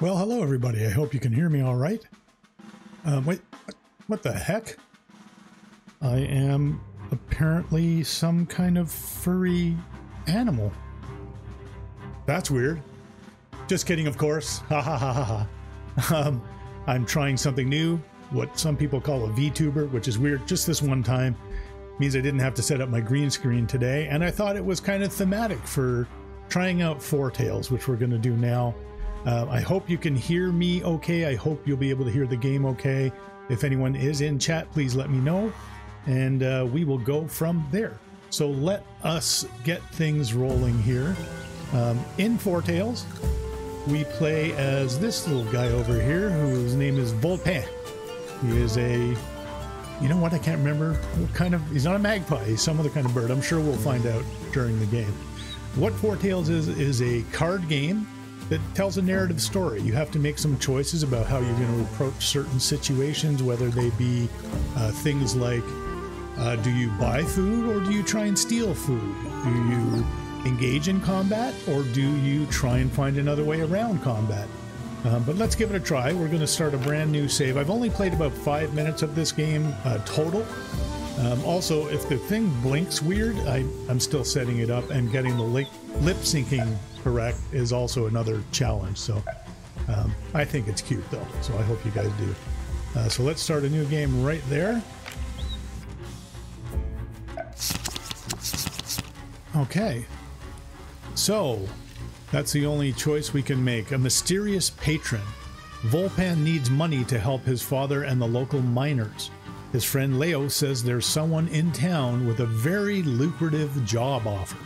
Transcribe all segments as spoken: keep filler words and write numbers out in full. Well, hello everybody. I hope you can hear me all right. Um, wait, what the heck? I am apparently some kind of furry animal. That's weird. Just kidding, of course. Ha ha ha ha ha. Um, I'm trying something new, what some people call a VTuber, which is weird. Just this one time means I didn't have to set up my green screen today, and I thought it was kind of thematic for trying out Foretales, which we're going to do now. Uh, I hope you can hear me okay. I hope you'll be able to hear the game okay. If anyone is in chat, please let me know, and uh, we will go from there. So let us get things rolling here. Um, in Foretales, we play as this little guy over here whose name is Volpin. He is a, you know what, I can't remember what kind of, he's not a magpie, he's some other kind of bird. I'm sure we'll find out during the game. What Foretales is, is a card game that tells a narrative story. You have to make some choices about how you're going to approach certain situations, whether they be uh, things like, uh, do you buy food or do you try and steal food? Do you engage in combat or do you try and find another way around combat? Um, but let's give it a try. We're going to start a brand new save. I've only played about five minutes of this game uh, total. Um, also, if the thing blinks weird, I, I'm still setting it up, and getting the lip syncing correct is also another challenge. So um, I think it's cute though, so I hope you guys do. Uh, so let's start a new game right there. Okay, so that's the only choice we can make. A mysterious patron. Volpin needs money to help his father and the local miners. His friend Leo says there's someone in town with a very lucrative job offer.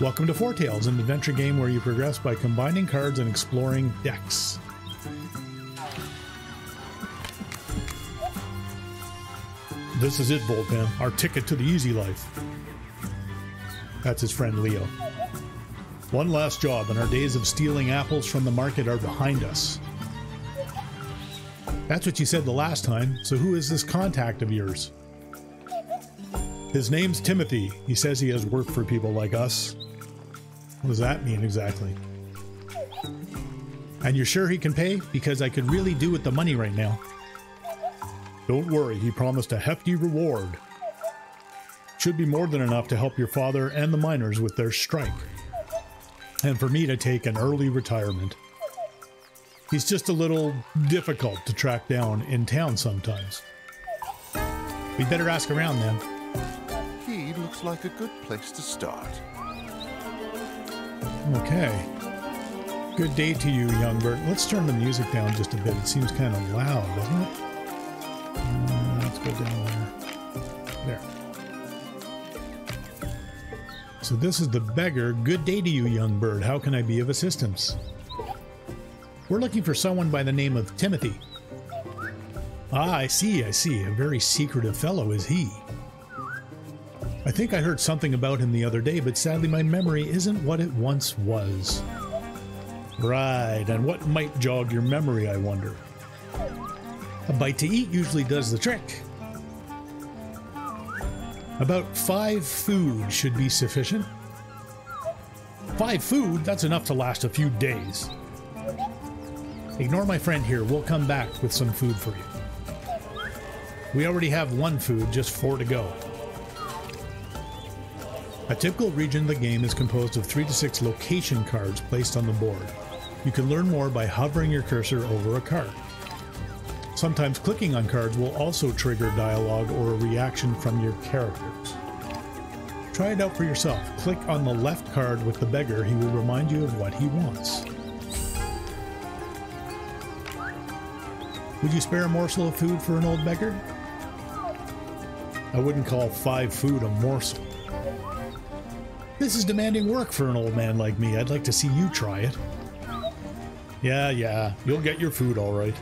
Welcome to Foretales, an adventure game where you progress by combining cards and exploring decks. This is it, Volpin, our ticket to the easy life. That's his friend Leo. One last job, and our days of stealing apples from the market are behind us. That's what you said the last time, so who is this contact of yours? His name's Timothy. He says he has work for people like us. What does that mean exactly? And you're sure he can pay? Because I could really do with the money right now. Don't worry, he promised a hefty reward. Should be more than enough to help your father and the miners with their strike. And for me to take an early retirement. He's just a little difficult to track down in town sometimes. We better ask around then. He looks like a good place to start. Okay. Good day to you, young bird. Let's turn the music down just a bit. It seems kind of loud, doesn't it? Um, let's go down there. There. So this is the beggar. Good day to you, young bird. How can I be of assistance? We're looking for someone by the name of Timothy. Ah, I see, I see. A very secretive fellow is he. I think I heard something about him the other day, but sadly my memory isn't what it once was. Right, and what might jog your memory, I wonder? A bite to eat usually does the trick. About five food should be sufficient. Five food? That's enough to last a few days. Ignore my friend here. We'll come back with some food for you. We already have one food, just four to go. A typical region of the game is composed of three to six location cards placed on the board. You can learn more by hovering your cursor over a card. Sometimes clicking on cards will also trigger dialogue or a reaction from your characters. Try it out for yourself. Click on the left card with the beggar. He will remind you of what he wants. Would you spare a morsel of food for an old beggar? I wouldn't call five food a morsel. This is demanding work for an old man like me. I'd like to see you try it. Yeah, yeah, you'll get your food all right.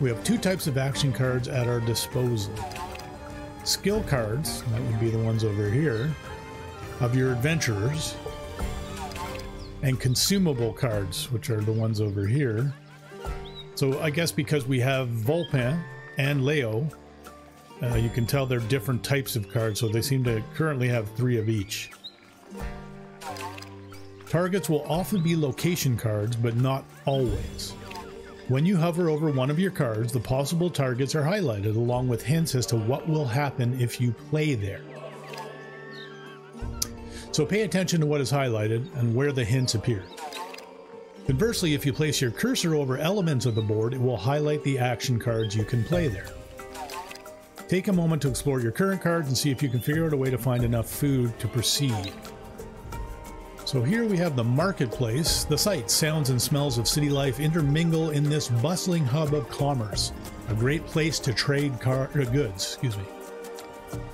We have two types of action cards at our disposal. Skill cards, that would be the ones over here, of your adventurers, and consumable cards, which are the ones over here. So I guess because we have Volpin and Leo, Uh, you can tell they're different types of cards, so they seem to currently have three of each. Targets will often be location cards, but not always. When you hover over one of your cards, the possible targets are highlighted, along with hints as to what will happen if you play there. So pay attention to what is highlighted and where the hints appear. Conversely, if you place your cursor over elements of the board, it will highlight the action cards you can play there. Take a moment to explore your current cards and see if you can figure out a way to find enough food to proceed. So here we have the marketplace. The sights, sounds, and smells of city life intermingle in this bustling hub of commerce. A great place to trade car- or goods, excuse me.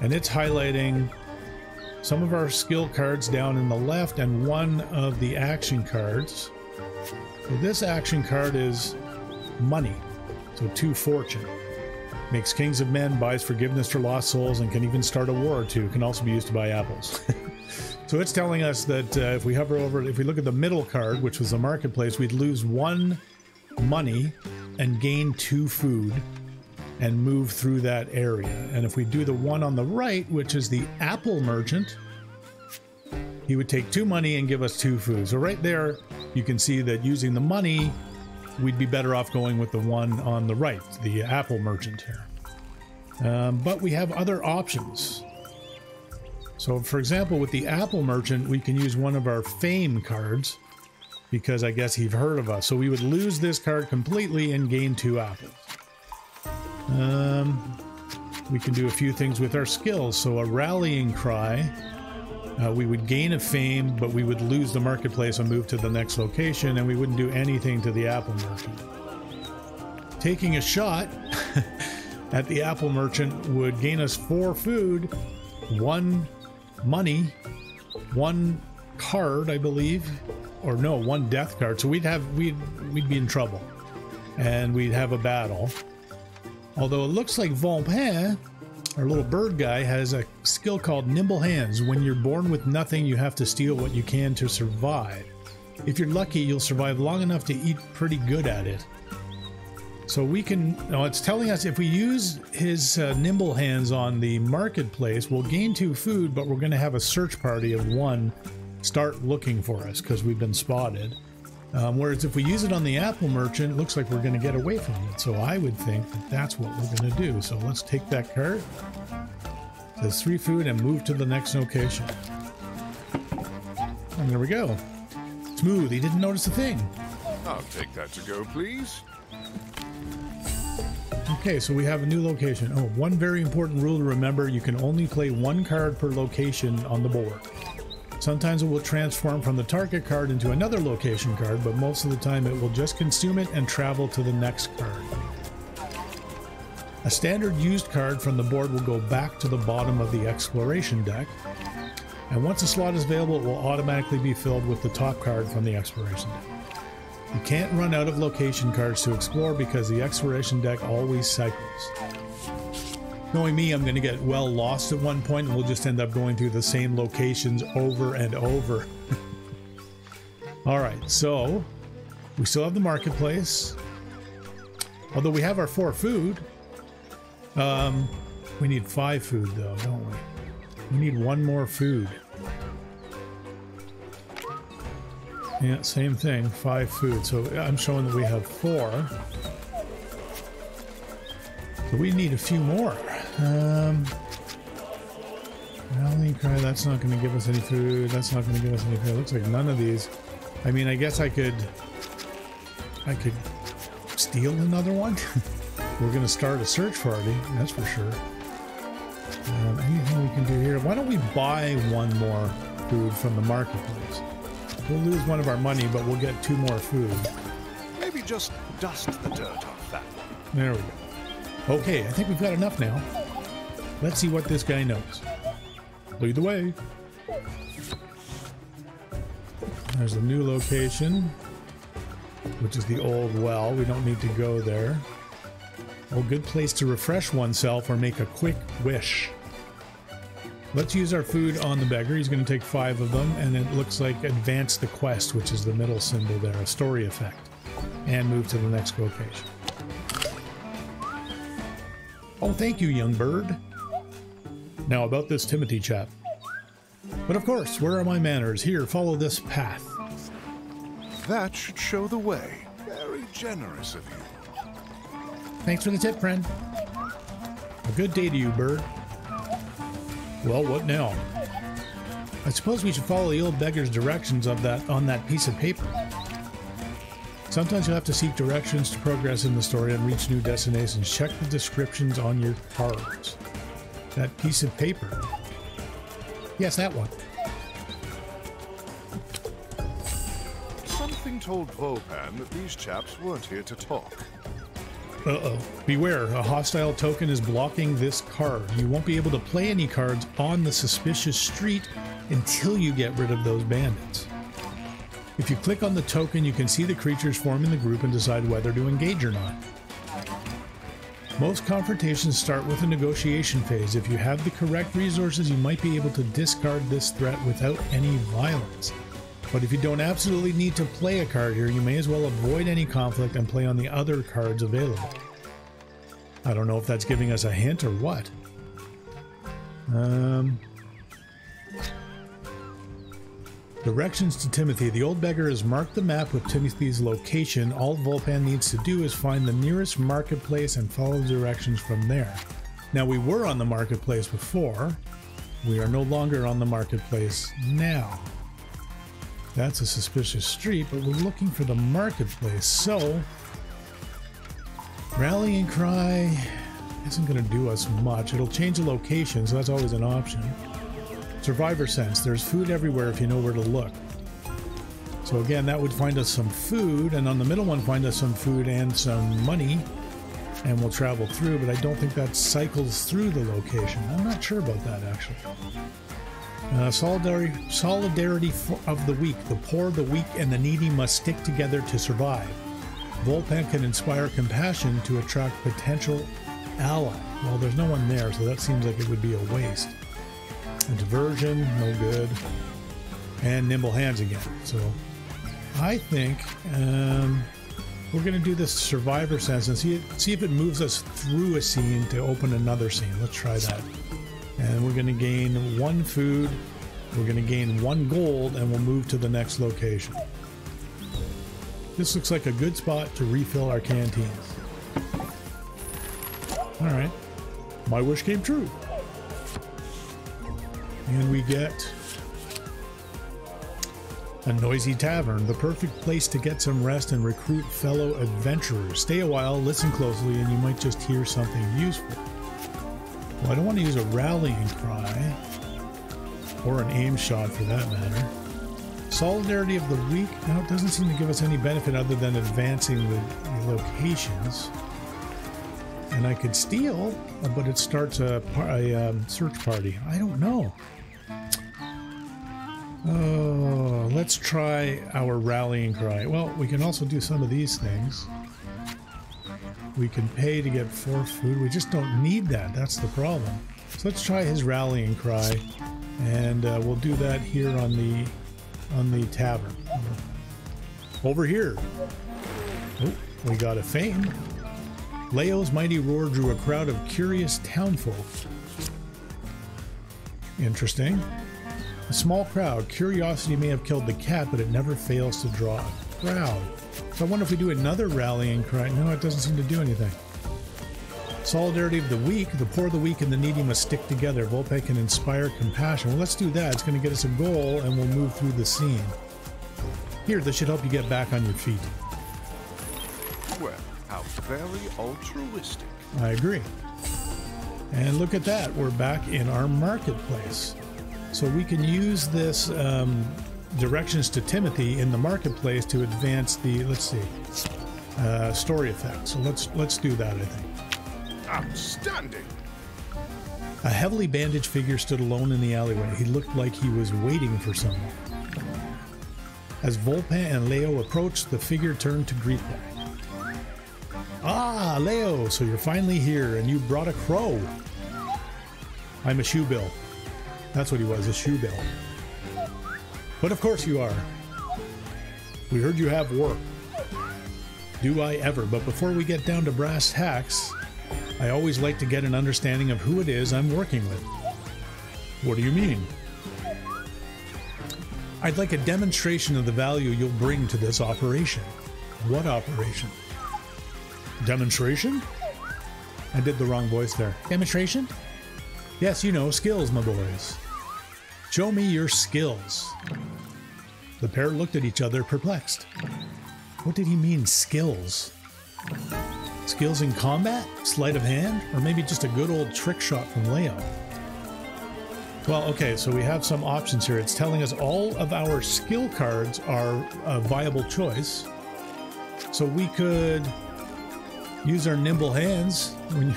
And it's highlighting some of our skill cards down in the left and one of the action cards. So this action card is money, so two fortune. Makes kings of men, buys forgiveness for lost souls, and can even start a war or two. Can also be used to buy apples. So it's telling us that uh, if we hover over, if we look at the middle card, which was the marketplace, we'd lose one money and gain two food and move through that area. And if we do the one on the right, which is the apple merchant, he would take two money and give us two food. So right there, you can see that using the money, we'd be better off going with the one on the right, the apple merchant here. Um, but we have other options. So, for example, with the apple merchant, we can use one of our fame cards because I guess he'd heard of us. So we would lose this card completely and gain two apples. Um, we can do a few things with our skills. So a rallying cry, uh, we would gain a fame, but we would lose the marketplace and move to the next location, and we wouldn't do anything to the apple merchant. Taking a shot at the apple merchant would gain us four food, one money, one card, I believe, or no, one death card. So we'd have we'd we'd be in trouble, and we'd have a battle. Although it looks like Volpin, our little bird guy, has a skill called Nimble Hands. When you're born with nothing, you have to steal what you can to survive. If you're lucky, you'll survive long enough to eat pretty good at it. So we can, now it's telling us if we use his uh, Nimble Hands on the marketplace, we'll gain two food, but we're going to have a search party of one start looking for us because we've been spotted. Um, whereas if we use it on the apple merchant, it looks like we're going to get away from it. So I would think that that's what we're going to do. So let's take that card. It says three food and move to the next location. And there we go. Smooth. He didn't notice a thing. I'll take that to go, please. Okay, so we have a new location. Oh, one very important rule to remember. You can only play one card per location on the board. Sometimes it will transform from the target card into another location card, but most of the time it will just consume it and travel to the next card. A standard used card from the board will go back to the bottom of the exploration deck, and once a slot is available, it will automatically be filled with the top card from the exploration deck. You can't run out of location cards to explore because the exploration deck always cycles. Knowing me, I'm going to get well lost at one point, and we'll just end up going through the same locations over and over. All right, so we still have the marketplace. Although we have our four food. Um, we need five food, though, don't we? We need one more food. Yeah, same thing, five food. So I'm showing that we have four. So we need a few more. Um, rallying cry, that's not going to give us any food. That's not going to give us any food. It looks like none of these. I mean, I guess I could... I could steal another one? We're going to start a search party, that's for sure. Um, anything we can do here? Why don't we buy one more food from the marketplace? We'll lose one of our money, but we'll get two more food. Maybe just dust the dirt off that one. There we go. Okay, I think we've got enough now. Let's see what this guy knows. Lead the way. There's a new location, which is the old well. We don't need to go there. Oh, good place to refresh oneself or make a quick wish. Let's use our food on the beggar. He's going to take five of them, and it looks like advance the quest, which is the middle symbol there, a story effect, and move to the next location. Oh, thank you, young bird. Now about this Timothy chap. But of course, where are my manners? Here, follow this path. That should show the way. Very generous of you. Thanks for the tip, friend. A good day to you, bird. Well, what now? I suppose we should follow the old beggar's directions of that on that piece of paper. Sometimes you'll have to seek directions to progress in the story and reach new destinations. Check the descriptions on your cards. That piece of paper. Yes, that one. Something told Volpin that these chaps weren't here to talk. Uh-oh. Beware, a hostile token is blocking this card. You won't be able to play any cards on the suspicious street until you get rid of those bandits. If you click on the token, you can see the creatures forming the group and decide whether to engage or not. Most confrontations start with a negotiation phase. If you have the correct resources, you might be able to discard this threat without any violence. But if you don't absolutely need to play a card here, you may as well avoid any conflict and play on the other cards available. I don't know if that's giving us a hint or what. Um, directions to Timothy. The old beggar has marked the map with Timothy's location. All Volpin needs to do is find the nearest marketplace and follow the directions from there. Now, we were on the marketplace before. We are no longer on the marketplace now. That's a suspicious street, but we're looking for the marketplace, so rallying cry isn't going to do us much. It'll change the location, so that's always an option. Survivor sense, there's food everywhere if you know where to look. So again, that would find us some food, and on the middle one find us some food and some money, and we'll travel through, but I don't think that cycles through the location. I'm not sure about that, actually. Uh, solidarity, solidarity of the weak. The poor, the weak, and the needy must stick together to survive. Volpin can inspire compassion to attract potential ally. Well, there's no one there, so that seems like it would be a waste. A diversion, no good. And nimble hands again. So I think um, we're going to do this survivor sense and see, it, see if it moves us through a scene to open another scene. Let's try that. And we're going to gain one food, we're going to gain one gold, and we'll move to the next location. This looks like a good spot to refill our canteens. Alright. My wish came true. And we get a noisy tavern, the perfect place to get some rest and recruit fellow adventurers. Stay a while, listen closely, and you might just hear something useful. Well, I don't want to use a rallying cry, or an aim shot for that matter. Solidarity of the weak, no, it doesn't seem to give us any benefit other than advancing the, the locations. And I could steal, but it starts a, a um, search party. I don't know. Oh, let's try our rallying cry. Well, we can also do some of these things. We can pay to get four food. We just don't need that. That's the problem. So let's try his rallying cry, and uh, we'll do that here on the on the tavern. Over here. Oh, we got a fame. Leo's mighty roar drew a crowd of curious townfolk. Interesting. A small crowd. Curiosity may have killed the cat, but it never fails to draw a crowd. So I wonder if we do another rallying cry. No, it doesn't seem to do anything. Solidarity of the weak. The poor, the weak, and the needy must stick together. Volpe can inspire compassion. Well, let's do that. It's going to get us a goal, and we'll move through the scene. Here, this should help you get back on your feet. Well, how very altruistic. I agree. And look at that. We're back in our marketplace. So we can use this... Um, directions to Timothy in the marketplace to advance the, let's see, uh, story effect. So let's let's do that, I think. Outstanding! A heavily bandaged figure stood alone in the alleyway. He looked like he was waiting for someone. As Volpin and Leo approached, the figure turned to greet them. Ah, Leo, so you're finally here, and you brought a crow. I'm a shoebill. That's what he was, a shoebill. But of course you are. We heard you have work. Do I ever. But before we get down to brass tacks, I always like to get an understanding of who it is I'm working with. What do you mean? I'd like a demonstration of the value you'll bring to this operation. What operation? Demonstration? I did the wrong voice there. Demonstration? Yes, you know, skills, my boys. Show me your skills. The pair looked at each other, perplexed. What did he mean, skills? Skills in combat? Sleight of hand? Or maybe just a good old trick shot from Leo? Well, okay, so we have some options here. It's telling us all of our skill cards are a viable choice. So we could use our nimble hands when you,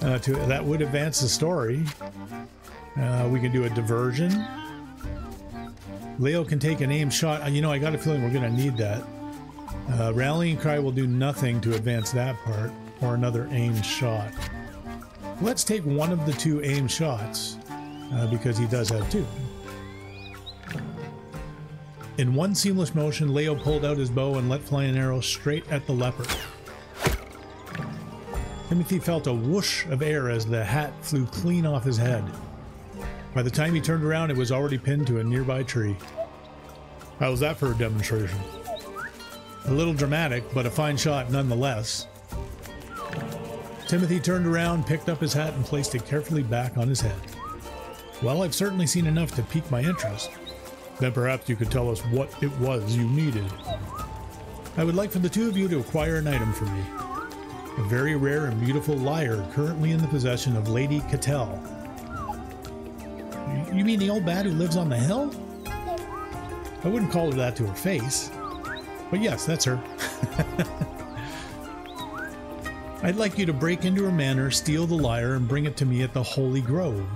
uh, to, that would advance the story. Uh, we can do a diversion. Leo can take an aim shot. You know, I got a feeling we're going to need that. Uh, rallying cry will do nothing to advance that part, or another aim shot. Let's take one of the two aim shots, uh, because he does have two. In one seamless motion, Leo pulled out his bow and let fly an arrow straight at the leopard. Timothy felt a whoosh of air as the hat flew clean off his head. By the time he turned around, it was already pinned to a nearby tree. How was that for a demonstration? A little dramatic, but a fine shot nonetheless. Timothy turned around, picked up his hat, and placed it carefully back on his head. Well, I've certainly seen enough to pique my interest. Then perhaps you could tell us what it was you needed. I would like for the two of you to acquire an item for me. A very rare and beautiful lyre currently in the possession of Lady Cattell. You mean the old bat who lives on the hill? I wouldn't call her that to her face. But yes, that's her. I'd like you to break into her manor, steal the lyre, and bring it to me at the Holy Grove.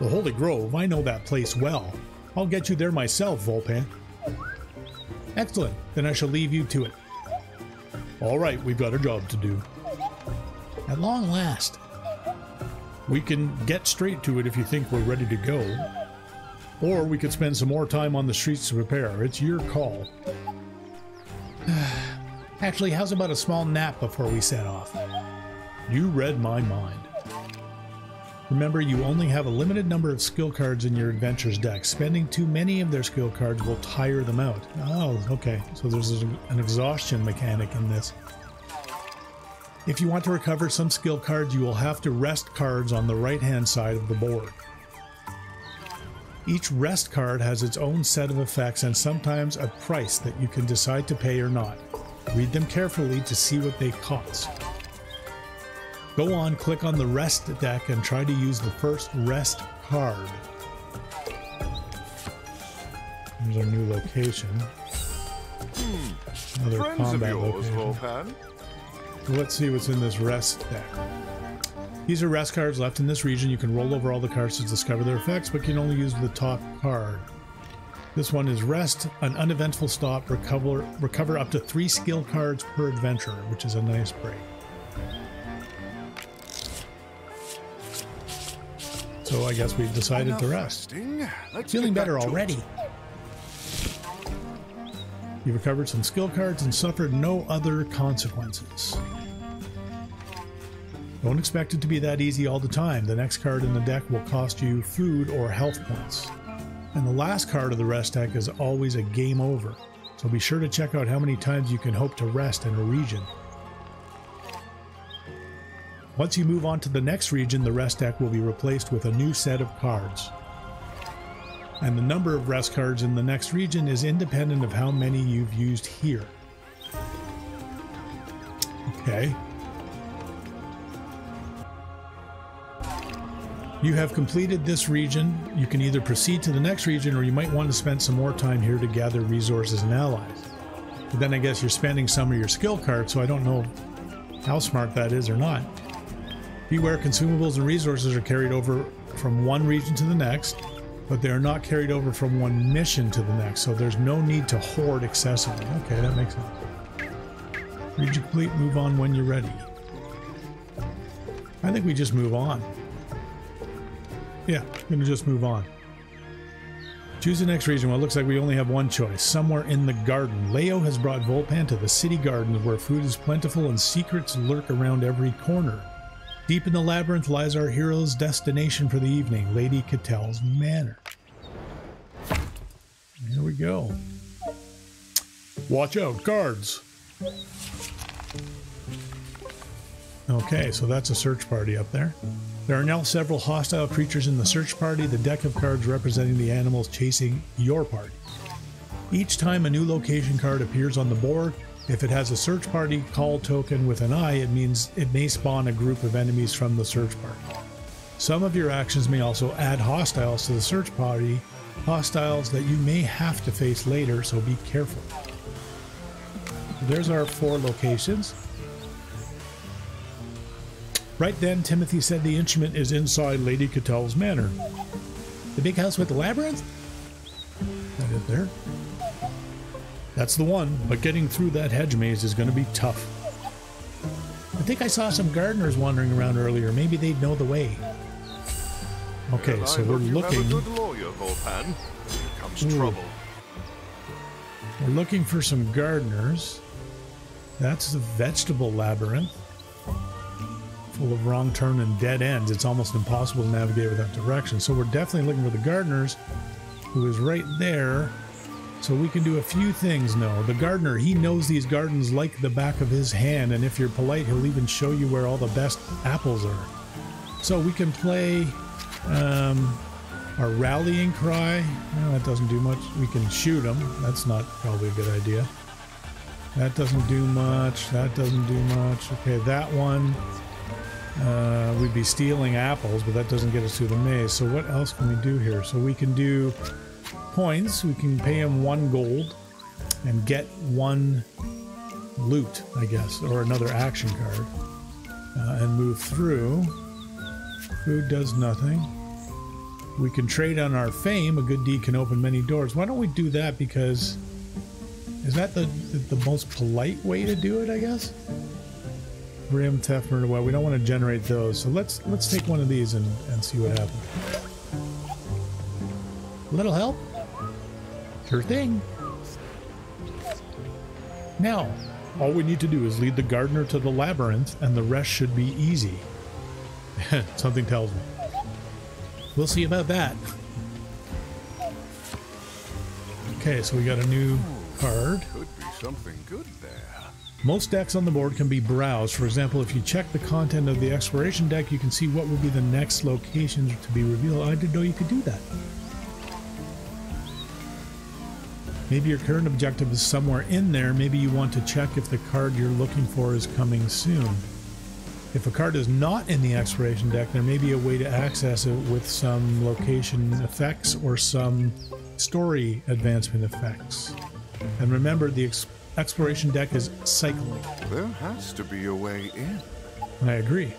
The Holy Grove? I know that place well. I'll get you there myself, Volpin. Excellent. Then I shall leave you to it. All right, we've got a job to do. At long last. We can get straight to it if you think we're ready to go. Or we could spend some more time on the streets to prepare. It's your call. Actually, how's about a small nap before we set off? You read my mind. Remember, you only have a limited number of skill cards in your adventures deck. Spending too many of their skill cards will tire them out. Oh, okay. So there's an exhaustion mechanic in this. If you want to recover some skill cards, you will have to rest cards on the right-hand side of the board. Each rest card has its own set of effects and sometimes a price that you can decide to pay or not. Read them carefully to see what they cost. Go on, click on the rest deck and try to use the first rest card. There's our new location. Another Friends combat of yours, location. Let's see what's in this rest deck. These are rest cards left in this region. You can roll over all the cards to discover their effects, but can only use the top card. This one is Rest, an uneventful stop. Recover, recover up to three skill cards per adventurer, which is a nice break. So I guess we've decided to rest. Feeling better already. You recovered some skill cards and suffered no other consequences. Don't expect it to be that easy all the time. The next card in the deck will cost you food or health points. And the last card of the rest deck is always a game over. So be sure to check out how many times you can hope to rest in a region. Once you move on to the next region, the rest deck will be replaced with a new set of cards. And the number of rest cards in the next region is independent of how many you've used here. Okay. You have completed this region. You can either proceed to the next region or you might want to spend some more time here to gather resources and allies. But then I guess you're spending some of your skill cards, so I don't know how smart that is or not. Beware, consumables and resources are carried over from one region to the next, but they are not carried over from one mission to the next, so there's no need to hoard excessively. Okay, that makes sense. Region complete, move on when you're ready. I think we just move on. Yeah, I'm gonna just move on. Choose the next region. Well, it looks like we only have one choice. Somewhere in the garden. Leo has brought Volpin to the city gardens where food is plentiful and secrets lurk around every corner. Deep in the labyrinth lies our hero's destination for the evening, Lady Cattell's manor. Here we go. Watch out, guards! Okay, so that's a search party up there. There are now several hostile creatures in the search party, the deck of cards representing the animals chasing your party. Each time a new location card appears on the board, if it has a search party call token with an eye, it means it may spawn a group of enemies from the search party. Some of your actions may also add hostiles to the search party, hostiles that you may have to face later, so be careful. There's our four locations. Right then, Timothy said the instrument is inside Lady Cattell's manor. The big house with the labyrinth? That is there. That's the one, but getting through that hedge maze is going to be tough. I think I saw some gardeners wandering around earlier. Maybe they'd know the way. Okay, well, so we're looking... Have a good lawyer, Volpin. Here comes trouble. We're looking for some gardeners. That's the vegetable labyrinth. Of wrong turn and dead ends. It's almost impossible to navigate without direction. So we're definitely looking for the gardeners, who is right there. So we can do a few things now. The gardener, he knows these gardens like the back of his hand, and if you're polite, he'll even show you where all the best apples are. So we can play um, our rallying cry. No, that doesn't do much. We can shoot them. That's not probably a good idea. That doesn't do much. That doesn't do much. Okay, that one. Uh, we'd be stealing apples, but that doesn't get us through the maze. So what else can we do here? So we can do points. We can pay him one gold and get one loot, I guess, or another action card, uh, and move through. Food does nothing. We can trade on our fame. A good deed can open many doors. Why don't we do that? Because is that the the most polite way to do it, I guess? Rim, theft, murder, well, we don't want to generate those, so let's let's take one of these and, and see what happens. A little help? Sure thing. Now, all we need to do is lead the gardener to the labyrinth, and the rest should be easy. Something tells me. We'll see about that. Okay, so we got a new card. Could be something good there. Most decks on the board can be browsed. For example, if you check the content of the exploration deck, you can see what will be the next locations to be revealed. I didn't know you could do that. Maybe your current objective is somewhere in there. Maybe you want to check if the card you're looking for is coming soon. If a card is not in the exploration deck, there may be a way to access it with some location effects or some story advancement effects. And remember, the exploration Exploration deck is cycling. There has to be a way in. I agree.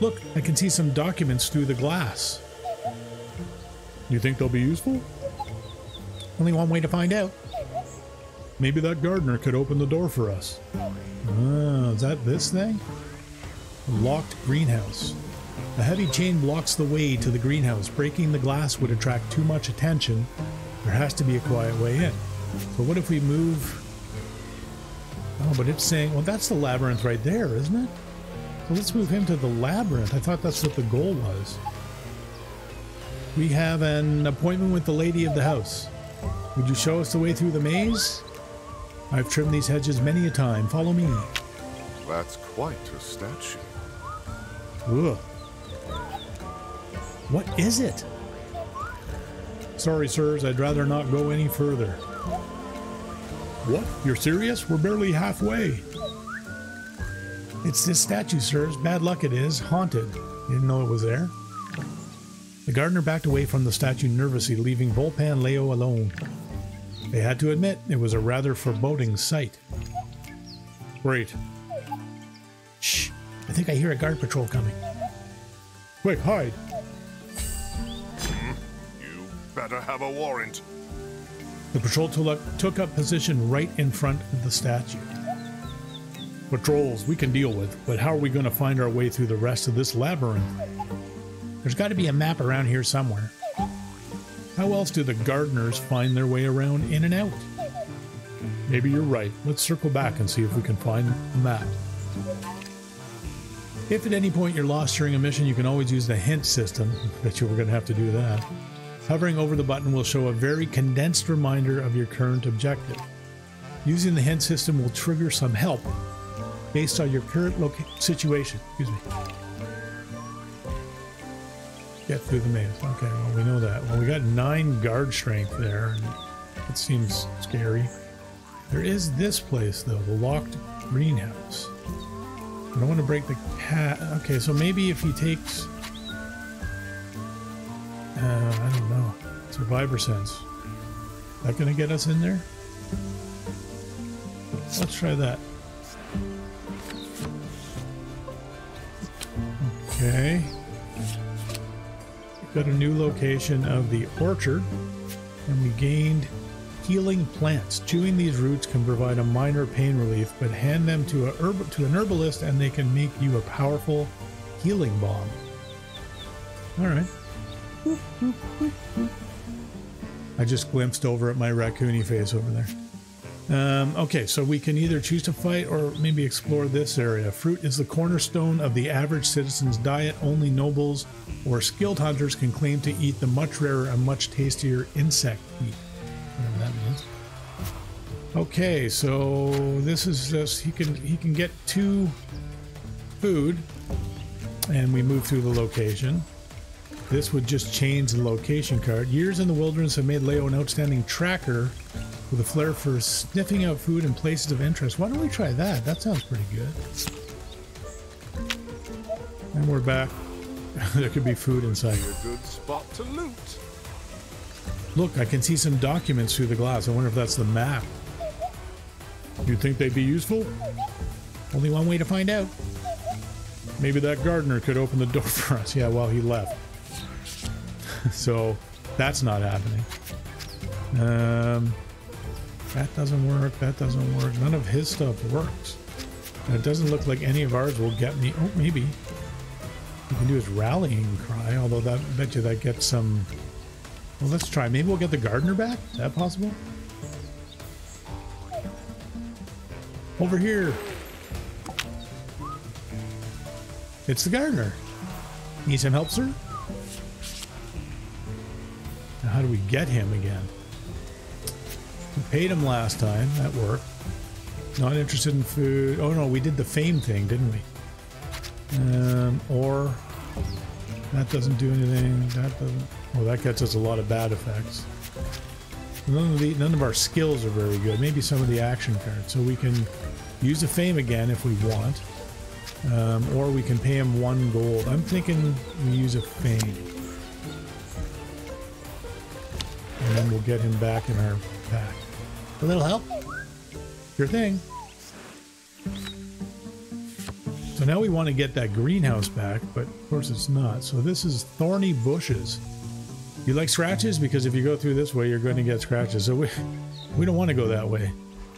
Look, I can see some documents through the glass. You think they'll be useful? Only one way to find out. Maybe that gardener could open the door for us. Oh, is that this thing? A locked greenhouse. A heavy chain blocks the way to the greenhouse. Breaking the glass would attract too much attention. There has to be a quiet way in. But what if we move... Oh, but it's saying, well, that's the labyrinth right there, isn't it? So let's move him to the labyrinth. I thought that's what the goal was. We have an appointment with the lady of the house. Would you show us the way through the maze? I've trimmed these hedges many a time. Follow me. That's quite a statue. Ugh. What is it? Sorry, sirs, I'd rather not go any further. What? You're serious? We're barely halfway. It's this statue, sirs. Bad luck it is. Haunted. Didn't know it was there. The gardener backed away from the statue nervously, leaving Volpin Leo alone. They had to admit it was a rather foreboding sight. Great. Shh. I think I hear a guard patrol coming. Quick, hide. You better have a warrant. The patrol took up position right in front of the statue. Patrols we can deal with, but how are we going to find our way through the rest of this labyrinth? There's got to be a map around here somewhere. How else do the gardeners find their way around in and out? Maybe you're right. Let's circle back and see if we can find a map. If at any point you're lost during a mission, you can always use the hint system. I bet you we're going to have to do that. Hovering over the button will show a very condensed reminder of your current objective. Using the hint system will trigger some help based on your current loc situation. Excuse me. Get through the maze. Okay, well, we know that. Well, we got nine guard strength there. It seems scary. There is this place, though, the locked greenhouse. I don't want to break the cat. Okay, so maybe if he takes... Uh, I don't know. Survivor sense. Is that going to get us in there? Let's try that. Okay. We've got a new location of the orchard, and we gained healing plants. Chewing these roots can provide a minor pain relief, but hand them to, a herb to an herbalist and they can make you a powerful healing bomb. Alright. I just glimpsed over at my raccoony face over there. Um, okay, so we can either choose to fight or maybe explore this area. Fruit is the cornerstone of the average citizen's diet. Only nobles or skilled hunters can claim to eat the much rarer and much tastier insect meat. Whatever that means. Okay, so this is just, he can, he can get two food, and we move through the location. This would just change the location card. Years in the wilderness have made Leo an outstanding tracker with a flair for sniffing out food in places of interest. Why don't we try that? That sounds pretty good. And we're back. There could be food inside. A good spot to loot. Look, I can see some documents through the glass. I wonder if that's the map. You think they'd be useful? Only one way to find out. Maybe that gardener could open the door for us. Yeah, well, he left. So that's not happening. Um, that doesn't work. That doesn't work. None of his stuff works. And it doesn't look like any of ours will get me. Oh, maybe. You can do his rallying cry, although that, I bet you that gets some... Well, let's try. Maybe we'll get the gardener back? Is that possible? Over here. It's the gardener. Need some help, sir? Now, how do we get him again? We paid him last time. That worked. Not interested in food. Oh, no, we did the fame thing, didn't we? Um, or... That doesn't do anything. That doesn't... Well, that gets us a lot of bad effects. None of, the, none of our skills are very good. Maybe some of the action cards. So we can use the fame again if we want. Um, or we can pay him one gold. I'm thinking we use a fame. And then we'll get him back in our pack. A little help? Sure thing. So now we want to get that greenhouse back, but of course it's not. So this is thorny bushes. You like scratches? Because if you go through this way, you're going to get scratches. So we, we don't want to go that way.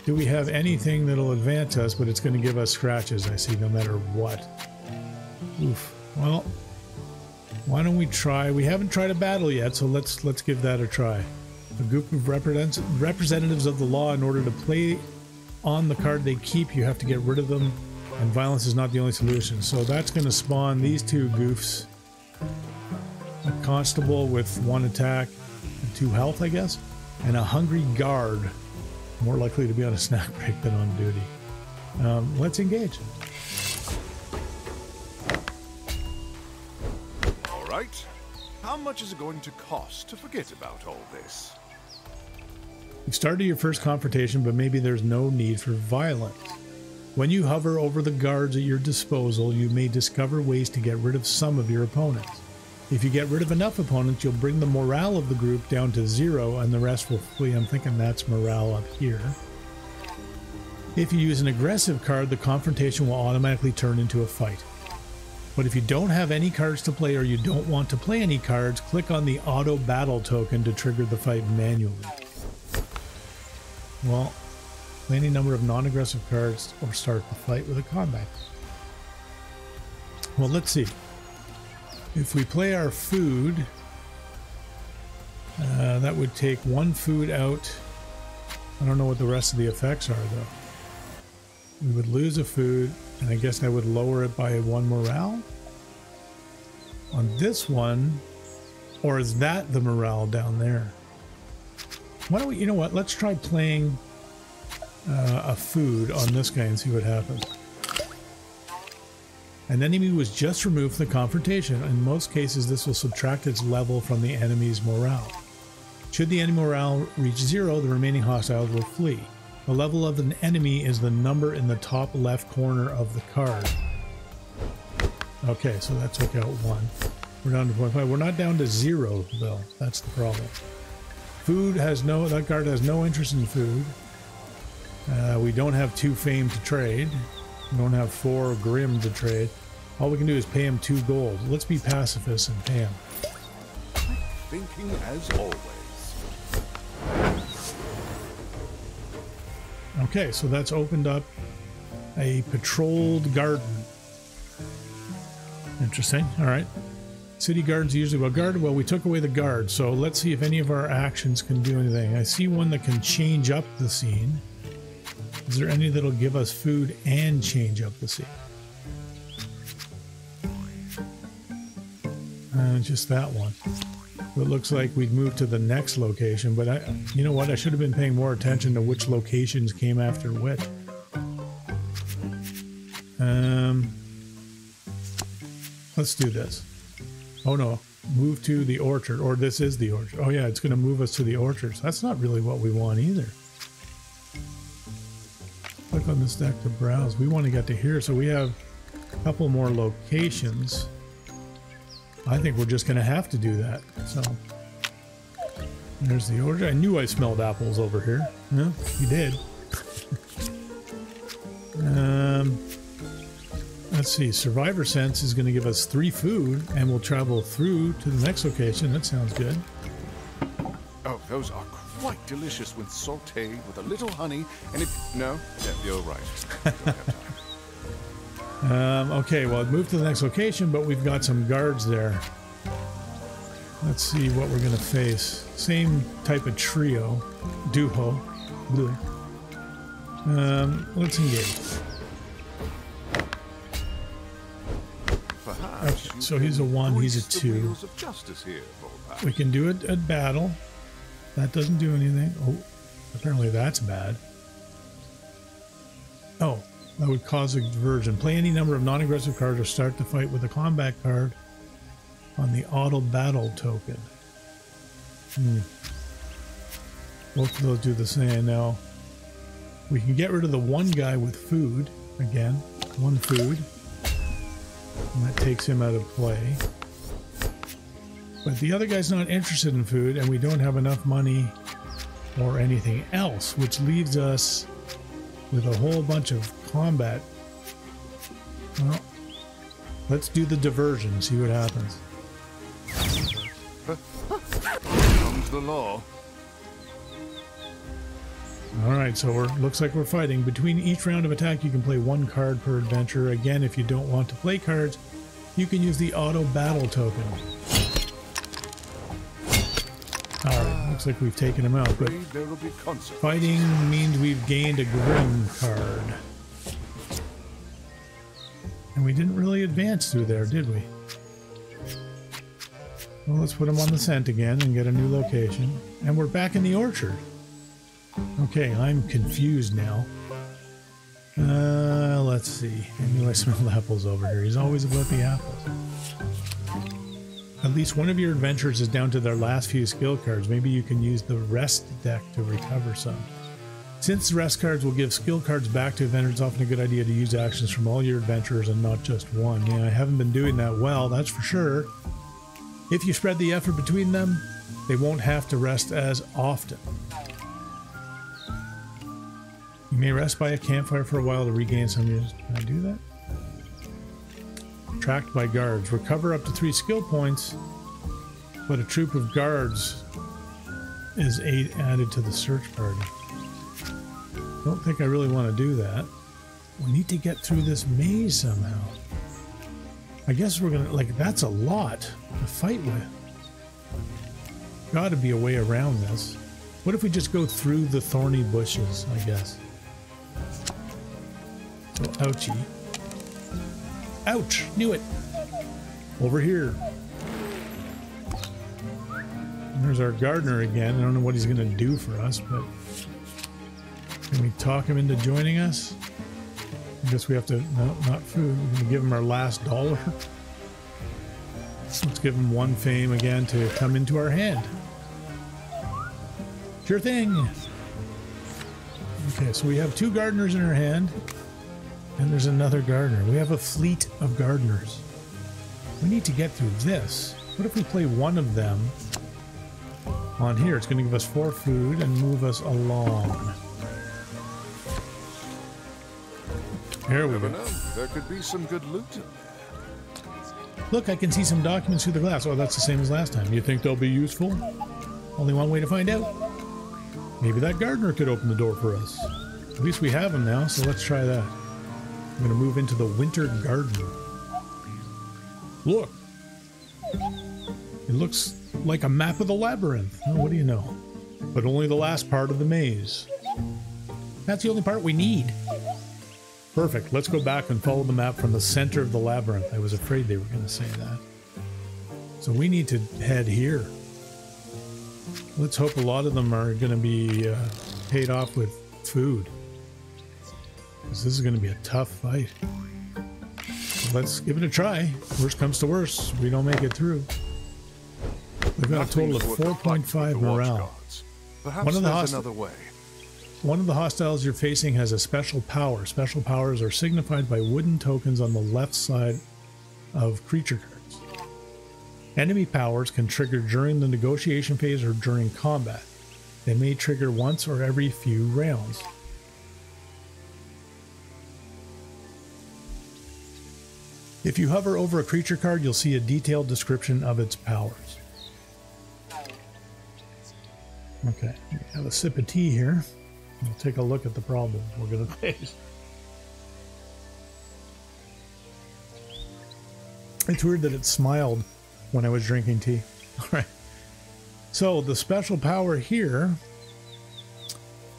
Do we have anything that'll advance us, but it's going to give us scratches, I see, no matter what. Oof. Well, why don't we try? We haven't tried a battle yet, so let's let's give that a try. A group of represent, representatives of the law, in order to play on the card they keep, you have to get rid of them, and violence is not the only solution. So that's going to spawn these two goofs. A constable with one attack and two health, I guess, and a hungry guard, more likely to be on a snack break than on duty. Um, let's engage. All right. How much is it going to cost to forget about all this? You've started your first confrontation, but maybe there's no need for violence. When you hover over the guards at your disposal, you may discover ways to get rid of some of your opponents. If you get rid of enough opponents, you'll bring the morale of the group down to zero, and the rest will flee. I'm thinking that's morale up here. If you use an aggressive card, the confrontation will automatically turn into a fight. But if you don't have any cards to play, or you don't want to play any cards, click on the auto battle token to trigger the fight manually. Well, play any number of non-aggressive cards or start the fight with a combat. Well, let's see. If we play our food, Uh, that would take one food out. I don't know what the rest of the effects are, though. We would lose a food, and I guess I would lower it by one morale? On this one, or is that the morale down there? Why don't we, you know what, let's try playing uh, a food on this guy and see what happens. An enemy was just removed from the confrontation. In most cases, this will subtract its level from the enemy's morale. Should the enemy morale reach zero, the remaining hostiles will flee. The level of an enemy is the number in the top left corner of the card. Okay, so that took out one. We're down to zero point five. We're not down to zero, though. That's the problem. Food has no... That guard has no interest in food. Uh, we don't have two fame to trade. We don't have four grim to trade. All we can do is pay him two gold. Let's be pacifists and pay him. Thinking as always. Okay, so that's opened up a patrolled garden. Interesting. All right. City guards usually well guarded. Well, we took away the guard, so let's see if any of our actions can do anything. I see one that can change up the scene. Is there any that'll give us food and change up the scene? Uh, just that one. It looks like we'd move to the next location, but I, you know what? I should have been paying more attention to which locations came after which. Um, let's do this. Oh no, move to the orchard, or this is the orchard. Oh yeah, it's going to move us to the orchards. That's not really what we want either. Click on this deck to browse. We want to get to here, so we have a couple more locations. I think we're just going to have to do that. So there's the orchard. I knew I smelled apples over here. Yeah, you did. um... Let's see, Survivor Sense is going to give us three food, and we'll travel through to the next location. That sounds good. Oh, those are quite delicious when sauteed with a little honey, and if... No, yeah, you're right. um, okay, well, move to the next location, but we've got some guards there. Let's see what we're going to face. Same type of trio. Duo. Um, let's engage. Okay, so he's a one, he's a two. We can do it at battle. That doesn't do anything. Oh, apparently that's bad. Oh, that would cause a diversion. Play any number of non-aggressive cards or start the fight with a combat card on the auto battle token. Hmm. Both of those do the same. Now, we can get rid of the one guy with food. Again, one food. And that takes him out of play. But the other guy's not interested in food, and we don't have enough money or anything else, which leaves us with a whole bunch of combat. Well, let's do the diversion, see what happens. Comes the law. Alright, so we're looks like we're fighting. Between each round of attack, you can play one card per adventure. Again, if you don't want to play cards, you can use the auto battle token. Alright, looks like we've taken him out, but fighting means we've gained a grim card. And we didn't really advance through there, did we? Well, let's put him on the scent again and get a new location. And we're back in the orchard. Okay, I'm confused now. Uh, let's see. I knew I smelled apples over here. He's always about the apples. At least one of your adventures is down to their last few skill cards. Maybe you can use the rest deck to recover some. Since rest cards will give skill cards back to adventures, it's often a good idea to use actions from all your adventures and not just one. Yeah, I haven't been doing that well, that's for sure. If you spread the effort between them, they won't have to rest as often. You may rest by a campfire for a while to regain some years. Can I do that? Tracked by guards. Recover up to three skill points, but a troop of guards is eight added to the search party. Don't think I really want to do that. We need to get through this maze somehow. I guess we're gonna, like, that's a lot to fight with. Gotta be a way around this. What if we just go through the thorny bushes, I guess? Oh, ouchie. Ouch! Knew it! Over here. And there's our gardener again. I don't know what he's gonna do for us, but... Can we talk him into joining us? I guess we have to... No, not food. We're gonna give him our last dollar. Let's give him one fame again to come into our hand. Sure thing. Okay, so we have two gardeners in our hand, and there's another gardener. We have a fleet of gardeners. We need to get through this. What if we play one of them on here? It's going to give us four food and move us along. Here we go. There could be some good loot in there. Look, I can see some documents through the glass. Oh, that's the same as last time. You think they'll be useful? Only one way to find out. Maybe that gardener could open the door for us. At least we have him now, so let's try that. I'm going to move into the winter garden. Look! It looks like a map of the labyrinth. Oh, what do you know? But only the last part of the maze. That's the only part we need. Perfect. Let's go back and follow the map from the center of the labyrinth. I was afraid they were going to say that. So we need to head here. Let's hope a lot of them are going to be uh, paid off with food. Because this is going to be a tough fight. So let's give it a try. Worst comes to worst. We don't make it through. We've got a total of four point five morale. One of, the another way. one of the hostiles you're facing has a special power. Special powers are signified by wooden tokens on the left side of creature cards. Enemy powers can trigger during the negotiation phase or during combat. They may trigger once or every few rounds. If you hover over a creature card, you'll see a detailed description of its powers. Okay, we have a sip of tea here. We'll take a look at the problem we're going to face. It's weird that it smiled when I was drinking tea. All right. So the special power here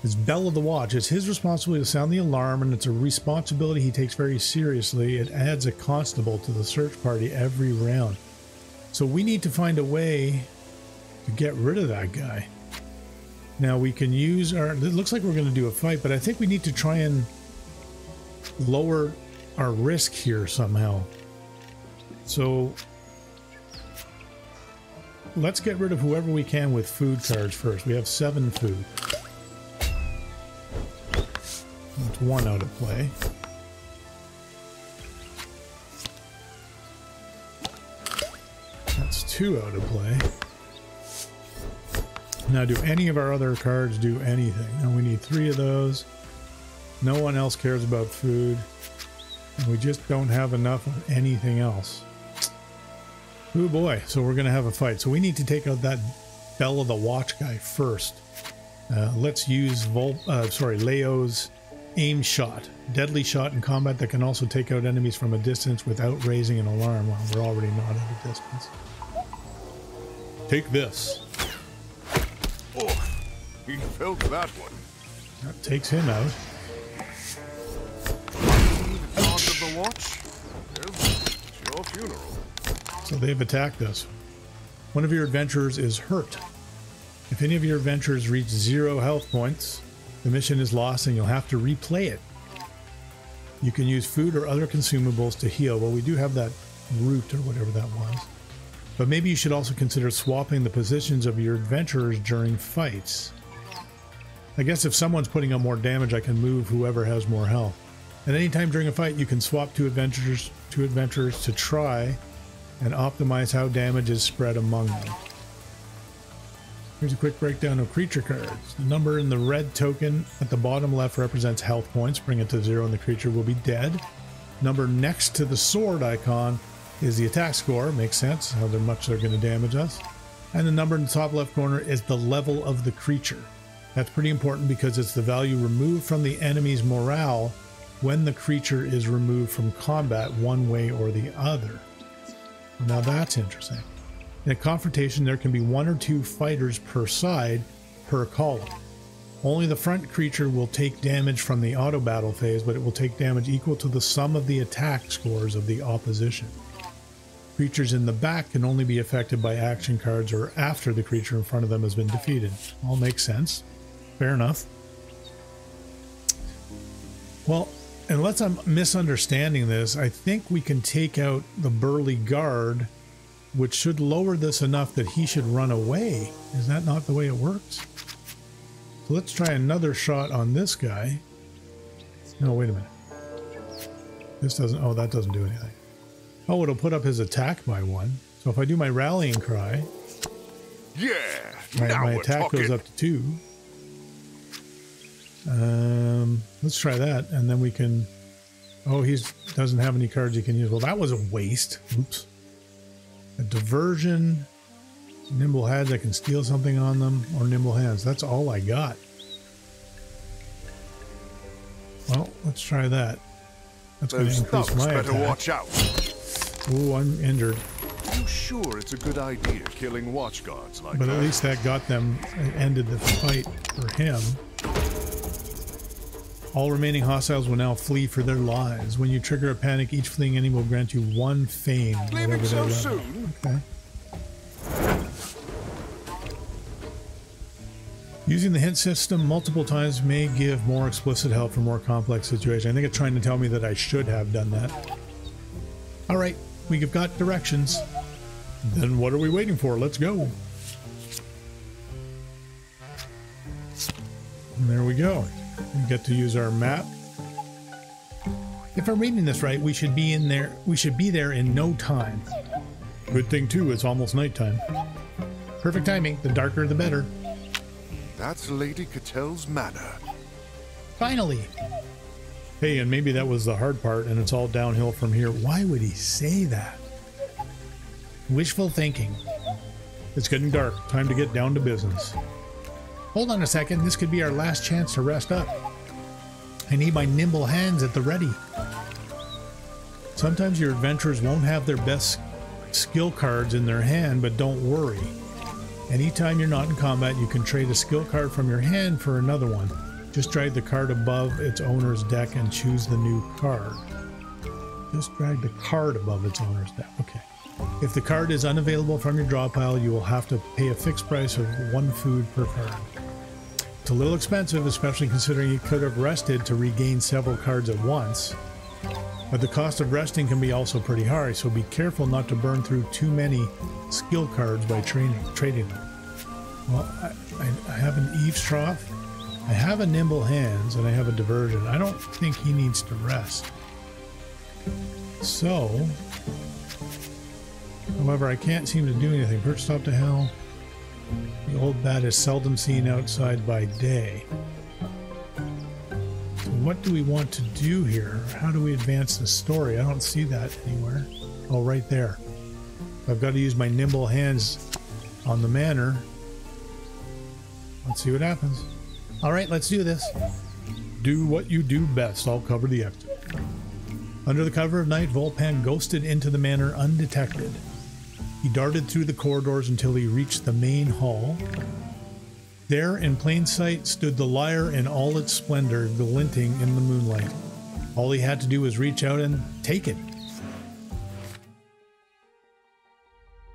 is Bell of the Watch. It's his responsibility to sound the alarm, and it's a responsibility he takes very seriously. It adds a constable to the search party every round. So we need to find a way to get rid of that guy. Now we can use our... It looks like we're going to do a fight, but I think we need to try and lower our risk here somehow. So... Let's get rid of whoever we can with food cards first. We have seven food. That's one out of play. That's two out of play. Now, do any of our other cards do anything? Now, we need three of those. No one else cares about food. And we just don't have enough of anything else. Oh boy, so we're going to have a fight. So we need to take out that Bell of the Watch guy first. Uh, let's use Vol uh, sorry, Leo's aim shot. Deadly shot in combat that can also take out enemies from a distance without raising an alarm. Well, we're already not at a distance. Take this. Oh, he felt that one. That takes him out. Ouch. Of the watch? It's your funeral. So they've attacked us. One of your adventurers is hurt. If any of your adventurers reach zero health points, the mission is lost and you'll have to replay it. You can use food or other consumables to heal. Well, we do have that root or whatever that was. But maybe you should also consider swapping the positions of your adventurers during fights. I guess if someone's putting up more damage, I can move whoever has more health. At any time during a fight, you can swap two adventurers, two adventurers to try and optimize how damage is spread among them. Here's a quick breakdown of creature cards. The number in the red token at the bottom left represents health points. Bring it to zero and the creature will be dead. Number next to the sword icon is the attack score. Makes sense how much they're going to damage us. And the number in the top left corner is the level of the creature. That's pretty important because it's the value removed from the enemy's morale when the creature is removed from combat one way or the other. Now that's interesting. In a confrontation, there can be one or two fighters per side per column. Only the front creature will take damage from the auto battle phase, but it will take damage equal to the sum of the attack scores of the opposition. Creatures in the back can only be affected by action cards or after the creature in front of them has been defeated. All makes sense. Fair enough. Well, unless I'm misunderstanding this, I think we can take out the burly guard, which should lower this enough that he should run away. Is that not the way it works? So let's try another shot on this guy. No, wait a minute. This doesn't... Oh, that doesn't do anything. Oh, it'll put up his attack by one. So if I do my rallying cry... Yeah! My, my attack goes up to two. Um, let's try that, and then we can... Oh, he doesn't have any cards he can use. Well, that was a waste. Oops. A diversion, nimble heads, I can steal something on them, or nimble hands. That's all I got. Well, let's try that. That's going to increase my attack. Better watch out. Ooh, I'm injured. You sure it's a good idea killing watch guards like that? But at least that got them, it ended the fight for him. All remaining hostiles will now flee for their lives. When you trigger a panic, each fleeing enemy will grant you one fame. Leaving so soon. Okay. Using the hint system multiple times may give more explicit help for more complex situations. I think it's trying to tell me that I should have done that. All right, we've got directions. Then what are we waiting for? Let's go. And there we go. We get to use our map. If I'm reading this right, we should be in there. We should be there in no time. Good thing too, it's almost nighttime. Perfect timing. The darker, the better. That's Lady Cattell's manor. Finally. Hey, and maybe that was the hard part, and it's all downhill from here. Why would he say that? Wishful thinking. It's getting dark. Time to get down to business. Hold on a second, this could be our last chance to rest up. I need my nimble hands at the ready. Sometimes your adventurers won't have their best skill cards in their hand, but don't worry. Anytime you're not in combat, you can trade a skill card from your hand for another one. Just drag the card above its owner's deck and choose the new card. Just drag the card above its owner's deck, okay. If the card is unavailable from your draw pile, you will have to pay a fixed price of one food per card. It's a little expensive, especially considering you could have rested to regain several cards at once. But the cost of resting can be also pretty high, so be careful not to burn through too many skill cards by training, trading them. Well, I, I, I have an Eve's Trough, I have a Nimble Hands, and I have a Diversion. I don't think he needs to rest. So... However, I can't seem to do anything. Perched up to hell. The old bat is seldom seen outside by day. So what do we want to do here? How do we advance the story? I don't see that anywhere. Oh, right there. I've got to use my nimble hands on the manor. Let's see what happens. All right, let's do this. Do what you do best. I'll cover the exit. Under the cover of night, Volpin ghosted into the manor undetected. He darted through the corridors until he reached the main hall. There, in plain sight, stood the lyre in all its splendor, glinting in the moonlight. All he had to do was reach out and take it.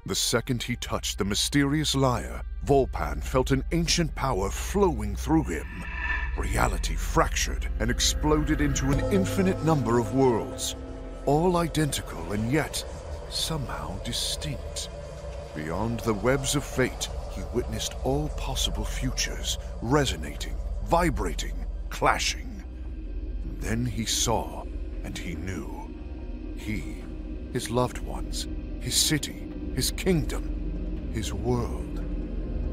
The second he touched the mysterious lyre, Volpin felt an ancient power flowing through him. Reality fractured and exploded into an infinite number of worlds, all identical and yet somehow distinct. Beyond the webs of fate, he witnessed all possible futures, resonating, vibrating, clashing. Then he saw, and he knew. He, his loved ones, his city, his kingdom, his world,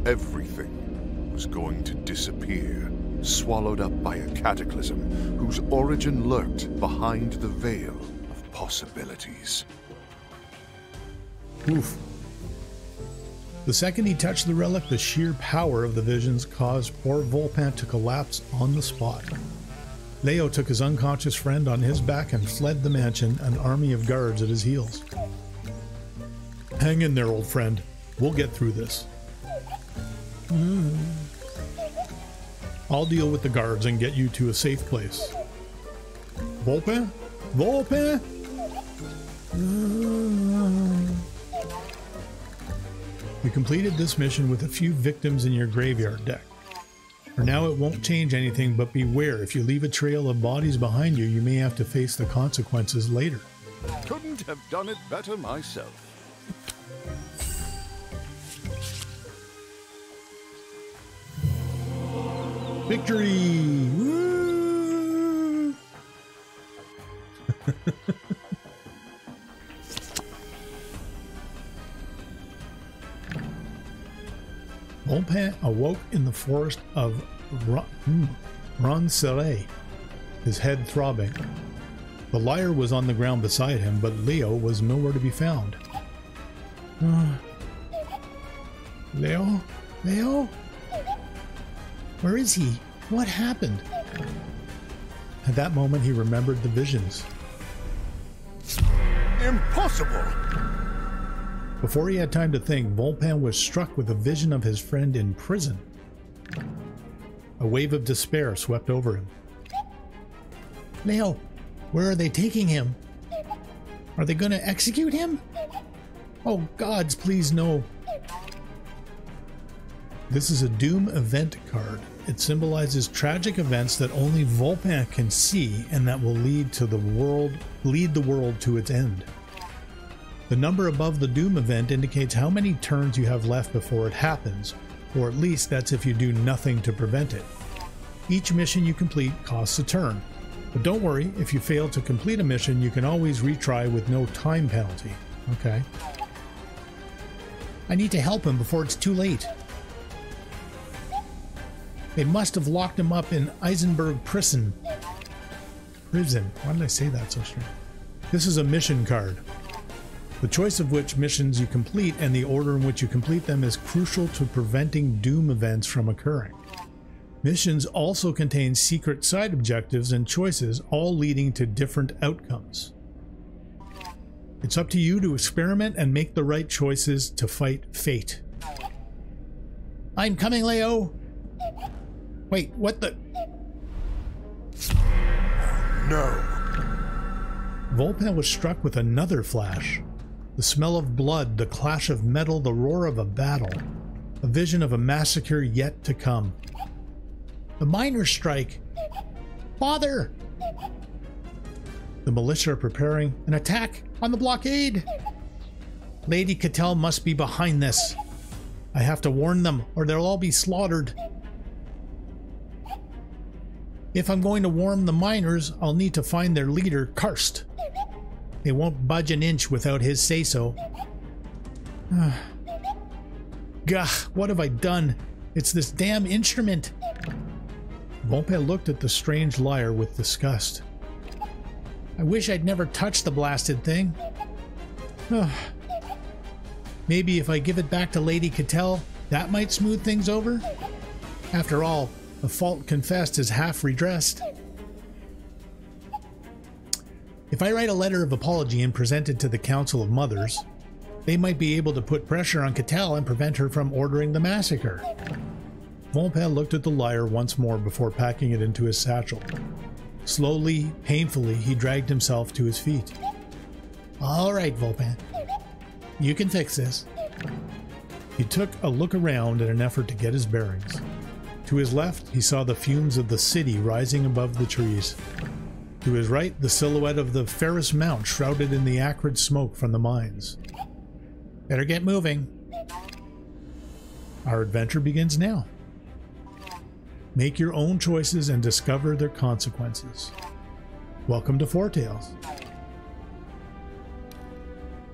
everything was going to disappear, swallowed up by a cataclysm whose origin lurked behind the veil of possibilities. Oof. The second he touched the relic, the sheer power of the visions caused poor Volpin to collapse on the spot. Leo took his unconscious friend on his back and fled the mansion, an army of guards at his heels. Hang in there, old friend. We'll get through this. Mm. I'll deal with the guards and get you to a safe place. Volpin? Volpin? Mm. We completed this mission with a few victims in your graveyard deck. For now, it won't change anything, but beware, if you leave a trail of bodies behind you, you may have to face the consequences later. Couldn't have done it better myself. Victory! Woo! Volpin awoke in the forest of Ronceray, his head throbbing. The liar was on the ground beside him, but Leo was nowhere to be found. Uh, Leo? Leo? Where is he? What happened? At that moment, he remembered the visions. Impossible! Before he had time to think, Volpin was struck with a vision of his friend in prison. A wave of despair swept over him. Leo, where are they taking him? Are they going to execute him? Oh, gods, please no. This is a doom event card. It symbolizes tragic events that only Volpin can see and that will lead to the world lead the world to its end. The number above the doom event indicates how many turns you have left before it happens, or at least that's if you do nothing to prevent it. Each mission you complete costs a turn. But don't worry, if you fail to complete a mission, you can always retry with no time penalty. Okay. I need to help him before it's too late. They must have locked him up in Eisenberg Prison. Prison. Why did I say that so strange? This is a mission card. The choice of which missions you complete and the order in which you complete them is crucial to preventing doom events from occurring. Missions also contain secret side objectives and choices, all leading to different outcomes. It's up to you to experiment and make the right choices to fight fate. I'm coming, Leo! Wait, what the? No. Volpin was struck with another flash. The smell of blood, the clash of metal, the roar of a battle. A vision of a massacre yet to come. The miners' strike. Father! The militia are preparing an attack on the blockade. Lady Cattell must be behind this. I have to warn them or they'll all be slaughtered. If I'm going to warn the miners, I'll need to find their leader, Karst. They won't budge an inch without his say-so. Gah, what have I done? It's this damn instrument. Volpin looked at the strange liar with disgust. I wish I'd never touched the blasted thing. Maybe if I give it back to Lady Cattell, that might smooth things over? After all, the fault confessed is half redressed. If I write a letter of apology and present it to the Council of Mothers, they might be able to put pressure on Cattell and prevent her from ordering the massacre. Volpin looked at the lyre once more before packing it into his satchel. Slowly, painfully, he dragged himself to his feet. All right, Volpin. You can fix this. He took a look around in an effort to get his bearings. To his left, he saw the fumes of the city rising above the trees. To his right, the silhouette of the Ferris Mount shrouded in the acrid smoke from the mines. Better get moving. Our adventure begins now. Make your own choices and discover their consequences. Welcome to Foretales.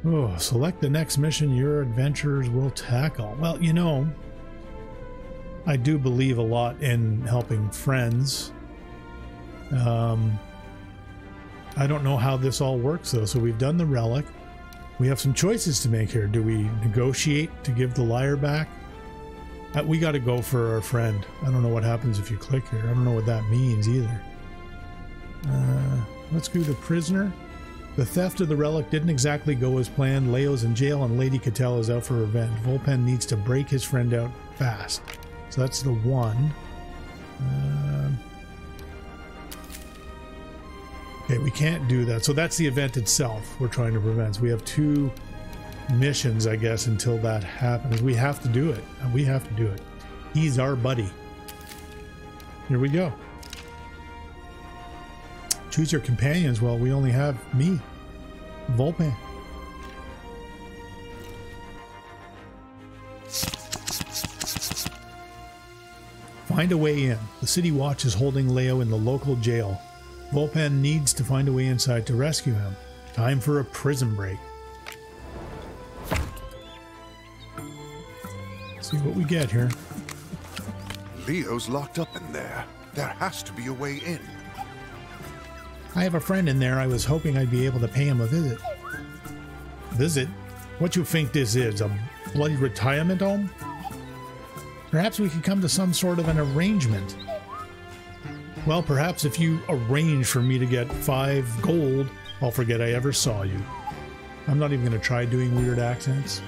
Oh, select the next mission your adventurers will tackle. Well, you know, I do believe a lot in helping friends. Um, I don't know how this all works though. So we've done the relic. We have some choices to make here. Do we negotiate to give the liar back? Uh, we got to go for our friend. I don't know what happens if you click here. I don't know what that means either. Uh, let's do the prisoner. The theft of the relic didn't exactly go as planned. Leo's in jail and Lady Cattell is out for revenge. Volpin needs to break his friend out fast. So that's the one. Uh, okay, we can't do that. So that's the event itself we're trying to prevent. So we have two missions, I guess, until that happens. We have to do it. We have to do it. He's our buddy. Here we go. Choose your companions. Well, we only have me, Volpin. Find a way in. The city watch is holding Leo in the local jail. Volpin needs to find a way inside to rescue him. Time for a prison break. Let's see what we get here. Leo's locked up in there. There has to be a way in. I have a friend in there. I was hoping I'd be able to pay him a visit. Visit? What you think this is? A bloody retirement home? Perhaps we could come to some sort of an arrangement. Well, perhaps if you arrange for me to get five gold, I'll forget I ever saw you. I'm not even going to try doing weird accents.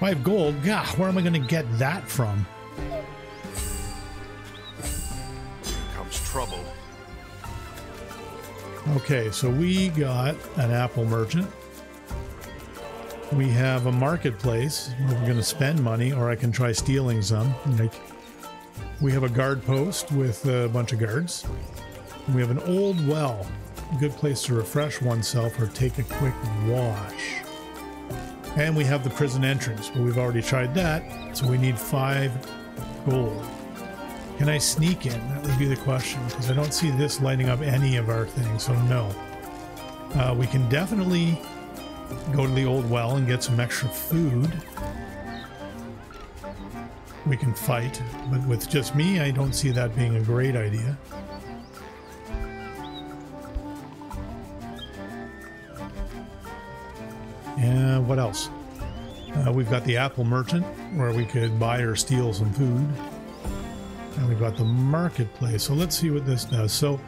Five gold? Gah, where am I going to get that from? Trouble. Okay, so we got an apple merchant. We have a marketplace where we're going to spend money, or I can try stealing some. Like, we have a guard post with a bunch of guards. We have an old well, a good place to refresh oneself or take a quick wash. And we have the prison entrance, but we've already tried that, so we need five gold. Can I sneak in? That would be the question, because I don't see this lighting up any of our things, so no. Uh, we can definitely go to the old well and get some extra food. We can fight, but with just me, I don't see that being a great idea. And what else? Uh, we've got the apple merchant, where we could buy or steal some food. And we've got the marketplace. So let's see what this does. So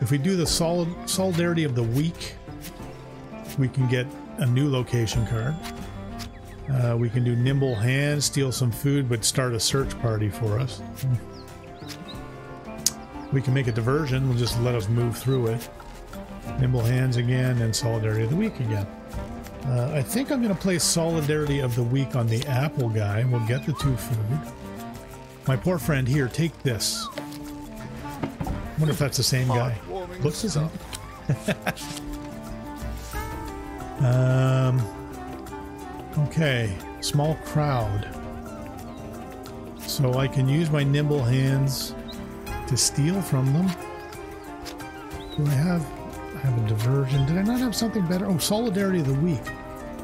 if we do the solid solidarity of the week, we can get a new location card. Uh, we can do nimble hands, steal some food, but start a search party for us. We can make a diversion. We'll just let us move through it. Nimble hands again and solidarity of the week again. Uh, I think I'm going to place solidarity of the week on the apple guy. We'll get the two food. My poor friend, here, take this. Wonder if that's the same guy. Looks as up. um, okay, small crowd. So I can use my nimble hands to steal from them. Do I have, I have a diversion? Did I not have something better? Oh, solidarity of the week.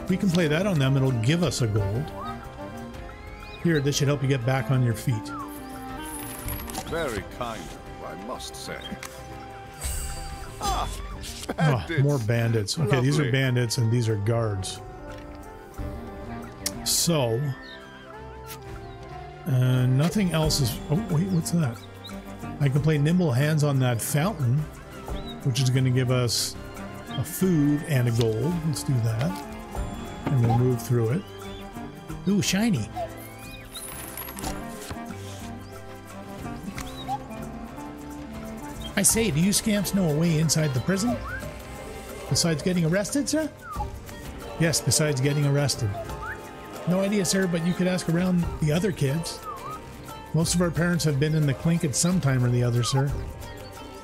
We can play that on them. It'll give us a gold. Here, this should help you get back on your feet. Very kind, I must say. Ah, bandits. Oh, more bandits. Okay, lovely. These are bandits and these are guards. So, uh, nothing else is... Oh, wait, what's that? I can play nimble hands on that fountain, which is going to give us a food and a gold. Let's do that. And we'll move through it. Ooh, shiny. I say, do you scamps know a way inside the prison? Besides getting arrested, sir? Yes, besides getting arrested. No idea, sir, but you could ask around the other kids. Most of our parents have been in the clink at some time or the other, sir.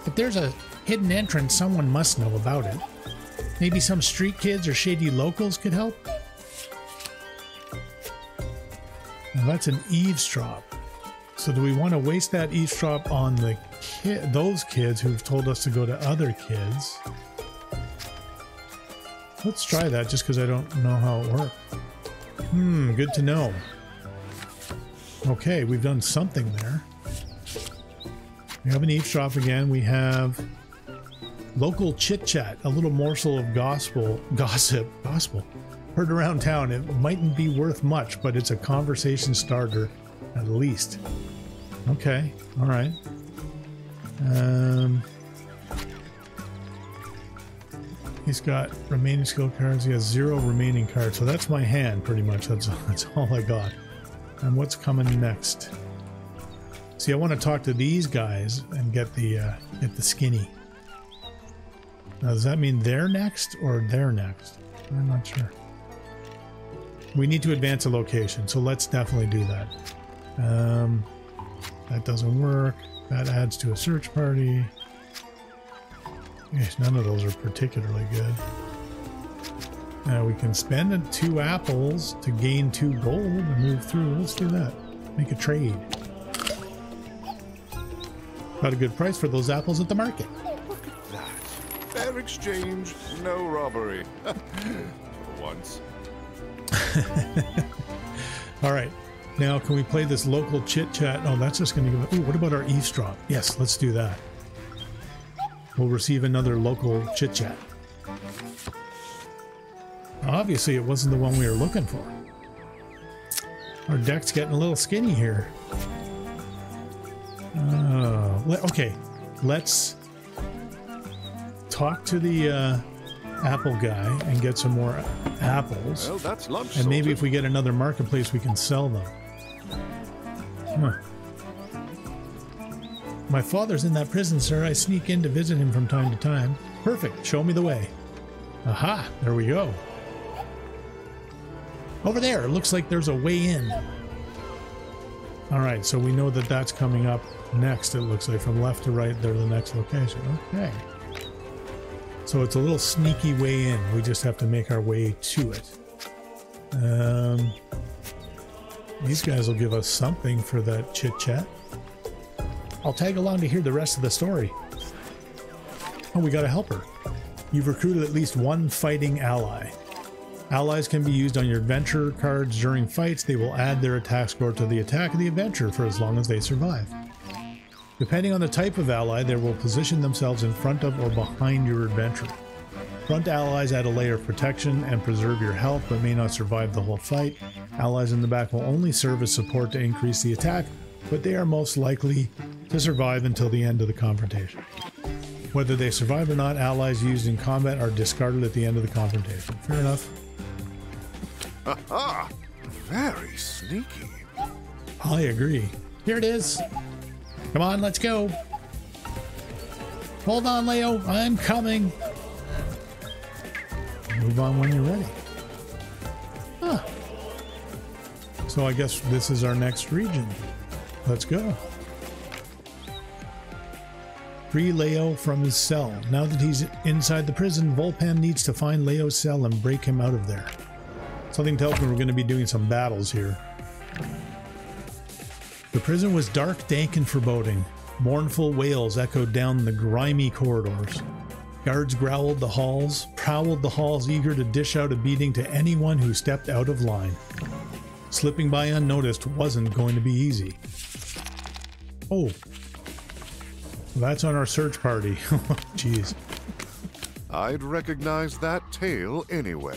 If there's a hidden entrance, someone must know about it. Maybe some street kids or shady locals could help? Now that's an eavesdrop. So do we want to waste that eavesdrop on the kid, those kids who've told us to go to other kids? Let's try that just because I don't know how it works. Hmm, good to know. Okay, we've done something there. We have an eavesdrop again. We have local chit-chat, a little morsel of gospel, gossip, gospel, heard around town. It mightn't be worth much, but it's a conversation starter at least. Okay, all right. Um, He's got remaining skill cards. He has zero remaining cards. So that's my hand, pretty much. That's, that's all I got. And what's coming next? See, I want to talk to these guys and get the uh, get the skinny. Now, does that mean they're next or they're next? I'm not sure. We need to advance a location, so let's definitely do that. Um, that doesn't work. That adds to a search party. Yes, none of those are particularly good. Now we can spend two apples to gain two gold and move through. Let's do that. Make a trade. Got a good price for those apples at the market. Look at that. Fair exchange, no robbery. For once. All right. Now, can we play this local chit-chat? Oh, that's just going to give... Ooh, what about our eavesdrop? Yes, let's do that. We'll receive another local chit-chat. Obviously, it wasn't the one we were looking for. Our deck's getting a little skinny here. Uh, le okay, let's talk to the... Uh, apple guy and get some more apples. Well, that's lunch, and maybe sorted. If we get another marketplace, we can sell them. Huh. My father's in that prison, sir. I sneak in to visit him from time to time. Perfect. Show me the way. Aha, there we go. Over there. Looks like there's a way in. All right, so we know that that's coming up next. It looks like from left to right, they're the next location. Okay. So it's a little sneaky way in. We just have to make our way to it. Um, these guys will give us something for that chit-chat. I'll tag along to hear the rest of the story. Oh, we got a helper. You've recruited at least one fighting ally. Allies can be used on your adventure cards during fights. They will add their attack score to the attack of the adventure for as long as they survive. Depending on the type of ally, they will position themselves in front of or behind your adventure. Front allies add a layer of protection and preserve your health, but may not survive the whole fight. Allies in the back will only serve as support to increase the attack, but they are most likely to survive until the end of the confrontation. Whether they survive or not, allies used in combat are discarded at the end of the confrontation. Fair enough. Aha! Very sneaky. I agree. Here it is. Come on, let's go. Hold on, Leo. I'm coming. Move on when you're ready. Huh. So I guess this is our next region. Let's go. Free Leo from his cell. Now that he's inside the prison, Volpin needs to find Leo's cell and break him out of there. Something tells me we're going to be doing some battles here. The prison was dark, dank, and foreboding. Mournful wails echoed down the grimy corridors. Guards growled the halls, prowled the halls, eager to dish out a beating to anyone who stepped out of line. Slipping by unnoticed wasn't going to be easy. Oh. That's on our search party. Jeez. I'd recognize that tail anywhere.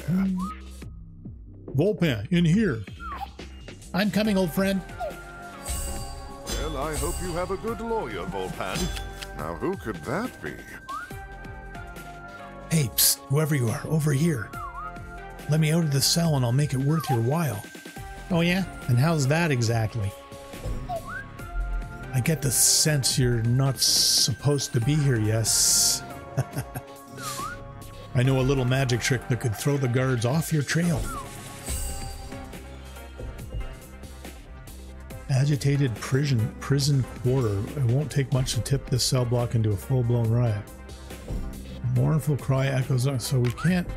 Volpin, in here. I'm coming, old friend. I hope you have a good lawyer, Volpin. Now, who could that be? Hey, psst, whoever you are, over here. Let me out of the cell and I'll make it worth your while. Oh, yeah? And how's that exactly? I get the sense you're not supposed to be here, yes? I know a little magic trick that could throw the guards off your trail. Agitated prison prison quarter. It won't take much to tip this cell block into a full-blown riot. A mournful cry echoes on, so we can't...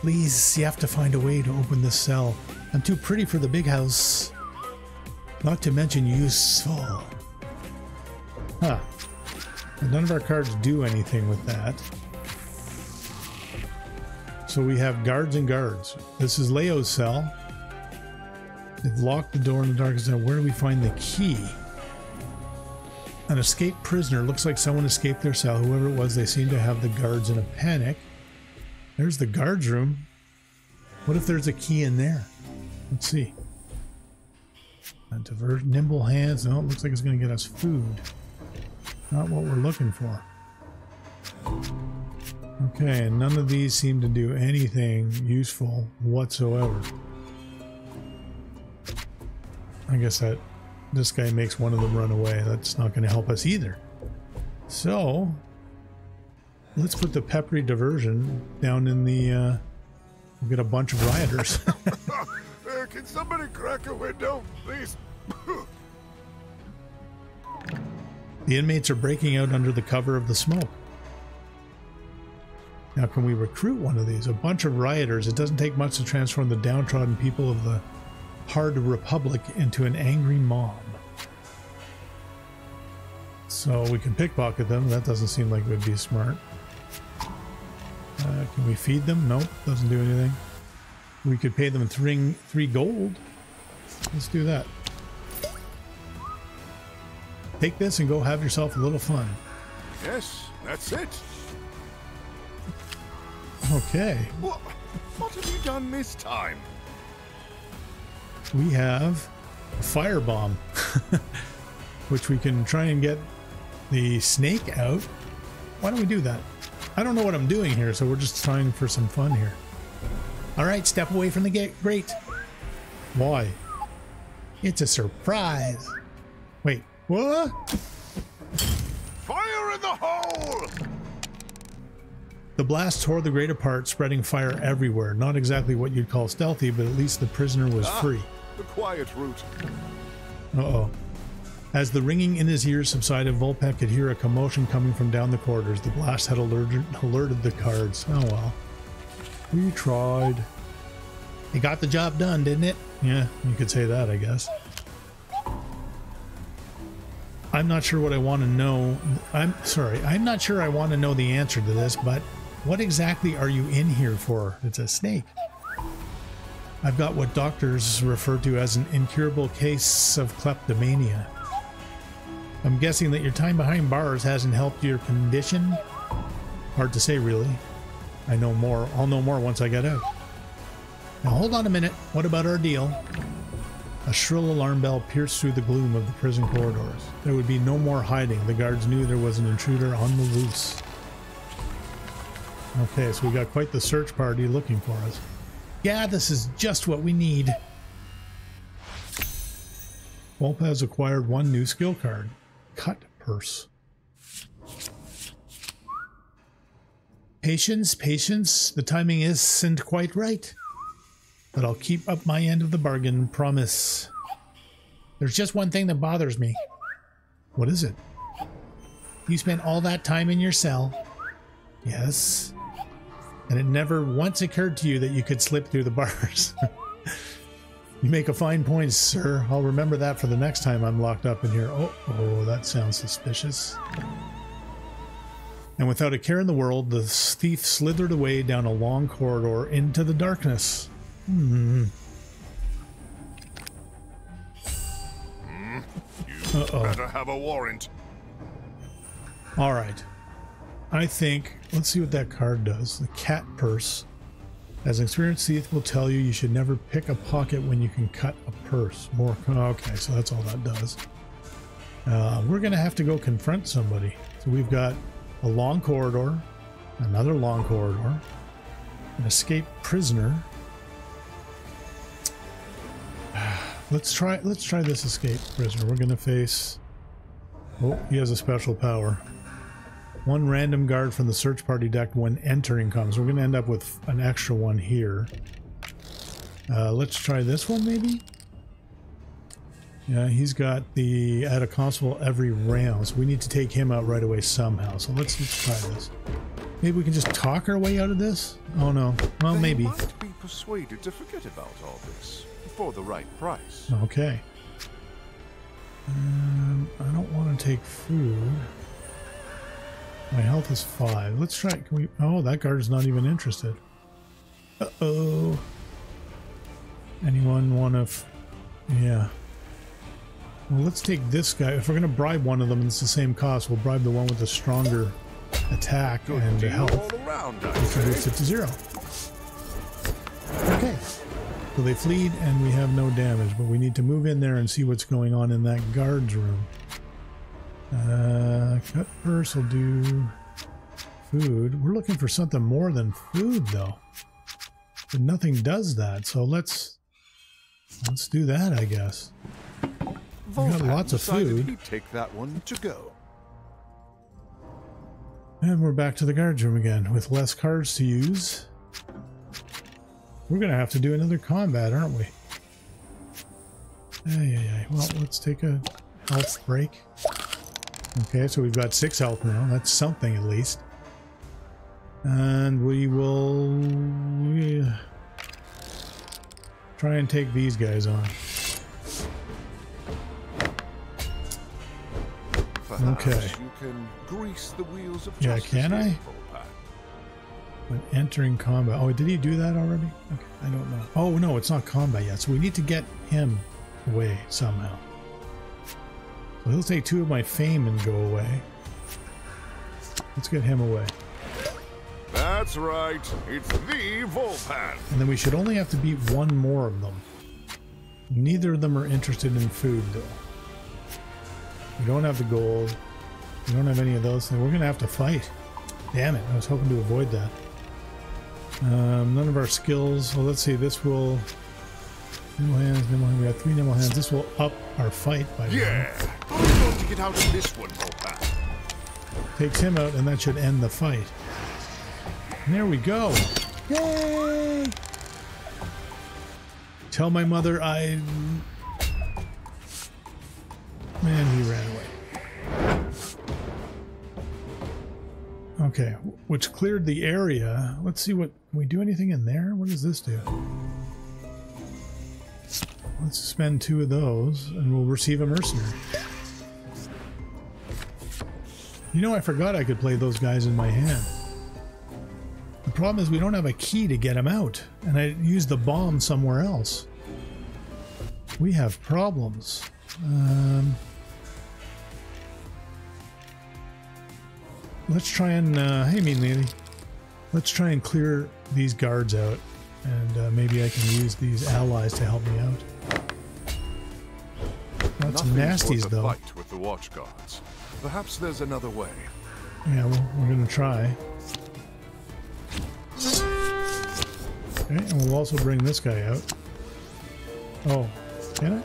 Please, you have to find a way to open this cell. I'm too pretty for the big house. Not to mention useful. Huh. None of our cards do anything with that. So we have guards and guards. This is Leo's cell. They've locked the door in the darkness. Now, where do we find the key? An escaped prisoner. Looks like someone escaped their cell. Whoever it was, they seem to have the guards in a panic. There's the guards room. What if there's a key in there? Let's see. A divert, nimble hands. No, it looks like it's going to get us food. Not what we're looking for. Okay, and none of these seem to do anything useful whatsoever. I guess that this guy makes one of them run away. That's not going to help us either. So let's put the peppery diversion down in the uh, we'll get a bunch of rioters. uh, can somebody crack a window, please? The inmates are breaking out under the cover of the smoke. Now, can we recruit one of these? A bunch of rioters. It doesn't take much to transform the downtrodden people of the Hard Republic into an angry mob. So we can pickpocket them. That doesn't seem like it would be smart. Uh, can we feed them? Nope, doesn't do anything. We could pay them three, three gold. Let's do that. Take this and go have yourself a little fun. Yes, that's it. Okay. What, what have you done this time? We have a firebomb, which we can try and get the snake out. Why don't we do that? I don't know what I'm doing here, so we're just trying for some fun here. All right, step away from the gate. Great. Why? It's a surprise. Wait, what? Fire in the hole! The blast tore the grate apart, spreading fire everywhere. Not exactly what you'd call stealthy, but at least the prisoner was ah, free. The quiet route. Uh-oh. As the ringing in his ears subsided, Volpin could hear a commotion coming from down the corridors. The blast had alerted, alerted the guards. Oh, well. We tried. It got the job done, didn't it? Yeah, you could say that, I guess. I'm not sure what I want to know. I'm sorry. I'm not sure I want to know the answer to this, but... what exactly are you in here for? It's a snake. I've got what doctors refer to as an incurable case of kleptomania. I'm guessing that your time behind bars hasn't helped your condition? Hard to say, really. I know more. I'll know more once I get out. Now hold on a minute. What about our deal? A shrill alarm bell pierced through the gloom of the prison corridors. There would be no more hiding. The guards knew there was an intruder on the loose. Okay, so we got quite the search party looking for us. Yeah, this is just what we need. Volpe has acquired one new skill card. Cut Purse. Patience, patience. The timing isn't quite right. But I'll keep up my end of the bargain, promise. There's just one thing that bothers me. What is it? You spent all that time in your cell. Yes. And it never once occurred to you that you could slip through the bars. You make a fine point, sir. I'll remember that for the next time I'm locked up in here. Oh, oh, that sounds suspicious. And without a care in the world, the thief slithered away down a long corridor into the darkness. Hmm. You uh-oh. Better have a warrant. All right. I think, let's see what that card does. The Cat Purse. As an experienced thief will tell you, you should never pick a pocket when you can cut a purse. More, okay, so that's all that does. Uh, we're going to have to go confront somebody. So we've got a long corridor, another long corridor, an escaped prisoner. Let's try, let's try this escaped prisoner. We're going to face... oh, he has a special power. One random guard from the search party deck when entering comes. We're going to end up with an extra one here. Uh, let's try this one, maybe? Yeah, he's got the at a constable every round, so we need to take him out right away somehow. So let's, let's try this. Maybe we can just talk our way out of this? Oh, no. Well, they maybe. Might be persuaded to forget about all this for the right price. Okay. Um, I don't want to take food. My health is five. Let's try it. Can we? Oh, that guard is not even interested. Uh-oh. Anyone want to... yeah. Well, let's take this guy. If we're going to bribe one of them, it's the same cost. We'll bribe the one with the stronger attack Good and health. Let's reduce it to zero. Okay. So they fleed and we have no damage, but we need to move in there and see what's going on in that guard's room. Uh, cut purse will do food. We're looking for something more than food, though. But nothing does that, so let's let's do that, I guess. We've got lots of food. Take that one to go. And we're back to the guards room again with less cards to use. We're gonna have to do another combat, aren't we? Ay, ay, ay. Well, let's take a health break. Okay, so we've got six health now. That's something at least. And we will yeah, try and take these guys on. Perhaps okay. You can grease the wheels of yeah, can I? When entering combat. Oh, did he do that already? Okay, I don't know. Oh, no, it's not combat yet. So we need to get him away somehow. So he'll take two of my fame and go away. Let's get him away. That's right. It's the Volpin. And then we should only have to beat one more of them. Neither of them are interested in food, though. We don't have the gold. We don't have any of those things. We're going to have to fight. Damn it. I was hoping to avoid that. Um, none of our skills. Well, let's see. This will... Nimble hands, nimble hands. We got three nimble hands. This will up our fight by yeah. one. Yeah! I'm going to get out of this one, Volpin. Takes him out, and that should end the fight. And there we go. Yay! Tell my mother I... Man, he ran away. Okay, which cleared the area. Let's see what... Can we do anything in there? What does this do? Let's spend two of those, and we'll receive a mercenary. You know, I forgot I could play those guys in my hand. The problem is we don't have a key to get them out, and I used the bomb somewhere else. We have problems. Um... Let's try and, uh, hey mean lady, let's try and clear these guards out, and uh, maybe I can use these allies to help me out. Lots of nasties though. Fight with the watch guards. Perhaps there's another way. Yeah, well, we're gonna try. Okay, and we'll also bring this guy out. Oh, can I?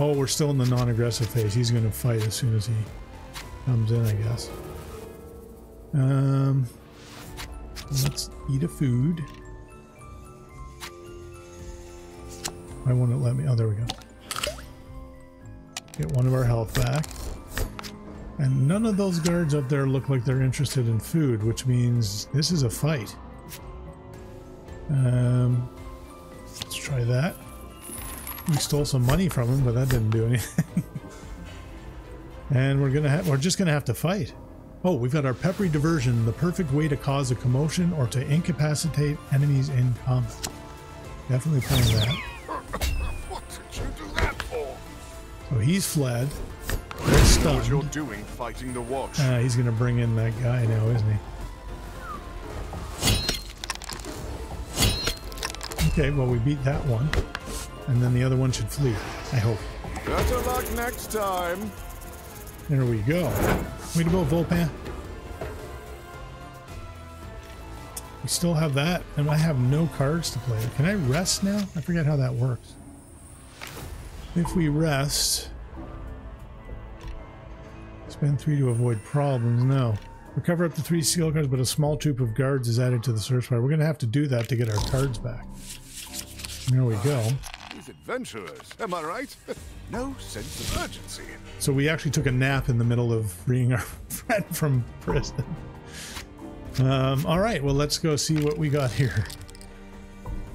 Oh, we're still in the non-aggressive phase. He's gonna fight as soon as he comes in, I guess. Um, let's eat a food. Why won't it let me? Oh, there we go. Get one of our health back. And none of those guards up there look like they're interested in food, which means this is a fight. Um, let's try that. We stole some money from him, but that didn't do anything. And we're gonna have, we're just gonna have to fight. Oh, we've got our peppery diversion, the perfect way to cause a commotion or to incapacitate enemies in combat. Definitely playing that. What did you do that for? So he's fled. They're stunned. What you're doing fighting the watch. Uh, he's gonna bring in that guy now, isn't he? Okay, well we beat that one, and then the other one should flee. I hope. Better luck next time. There we go. Way to go, Volpin. We still have that, and I have no cards to play. Can I rest now? I forget how that works. If we rest... Spend three to avoid problems. No. Recover up to three skill cards, but a small troop of guards is added to the search bar. We're going to have to do that to get our cards back. There we go. These adventurers, am I right? No sense of urgency. So we actually took a nap in the middle of freeing our friend from prison. Um, all right, well, let's go see what we got here.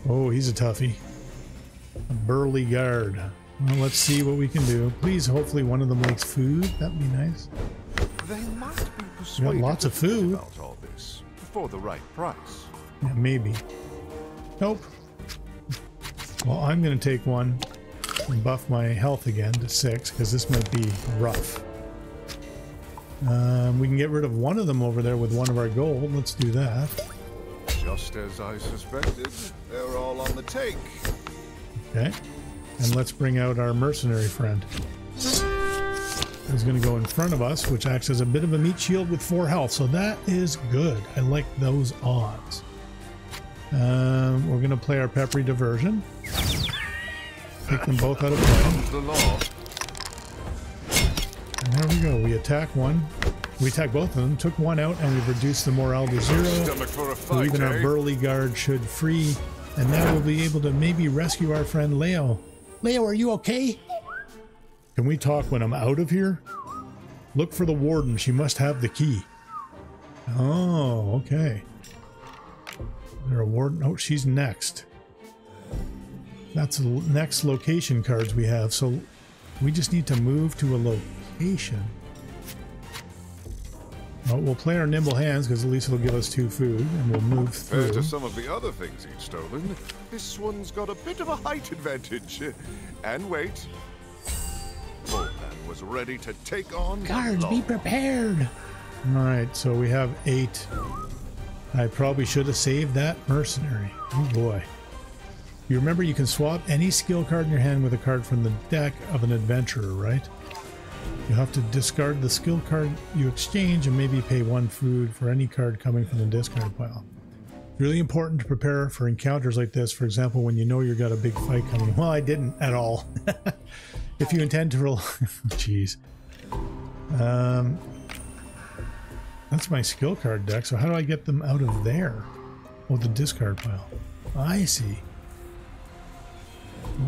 Oh, he's a toughie. A burly guard. Well, let's see what we can do. Please, hopefully one of them likes food. That'd be nice. They must be persuaded. We got lots of food. About all this for the right price. Yeah, maybe. Nope. Well, I'm going to take one. And buff my health again to six because this might be rough. Um, we can get rid of one of them over there with one of our gold. Let's do that. Just as I suspected, they're all on the take. Okay, and let's bring out our mercenary friend. is going to go in front of us, which acts as a bit of a meat shield with four health. So that is good. I like those odds. Um, we're going to play our peppery diversion. Pick them both out of play. And there we go. We attack one. We attack both of them. Took one out, and we've reduced the morale to zero. So even our burly guard should free. And now we'll be able to maybe rescue our friend Leo. Leo, are you okay? Can we talk when I'm out of here? Look for the warden. She must have the key. Oh, okay. Is there a warden? Oh, she's next. That's the next location cards we have. So we just need to move to a location. Well, we'll play our nimble hands because at least it'll give us two food, and we'll move through. Compared to some of the other things he'd stolen, this one's got a bit of a height advantage. And wait, Volpin was ready to take on. Guards, be prepared. All right, so we have eight. I probably should have saved that mercenary. Oh boy. You remember you can swap any skill card in your hand with a card from the deck of an adventurer, right? You have to discard the skill card you exchange and maybe pay one food for any card coming from the discard pile. It's really important to prepare for encounters like this, for example, when you know you've got a big fight coming. Well, I didn't at all. If you intend to roll... Jeez. Um, that's my skill card deck, so how do I get them out of there? Oh, the discard pile. I see.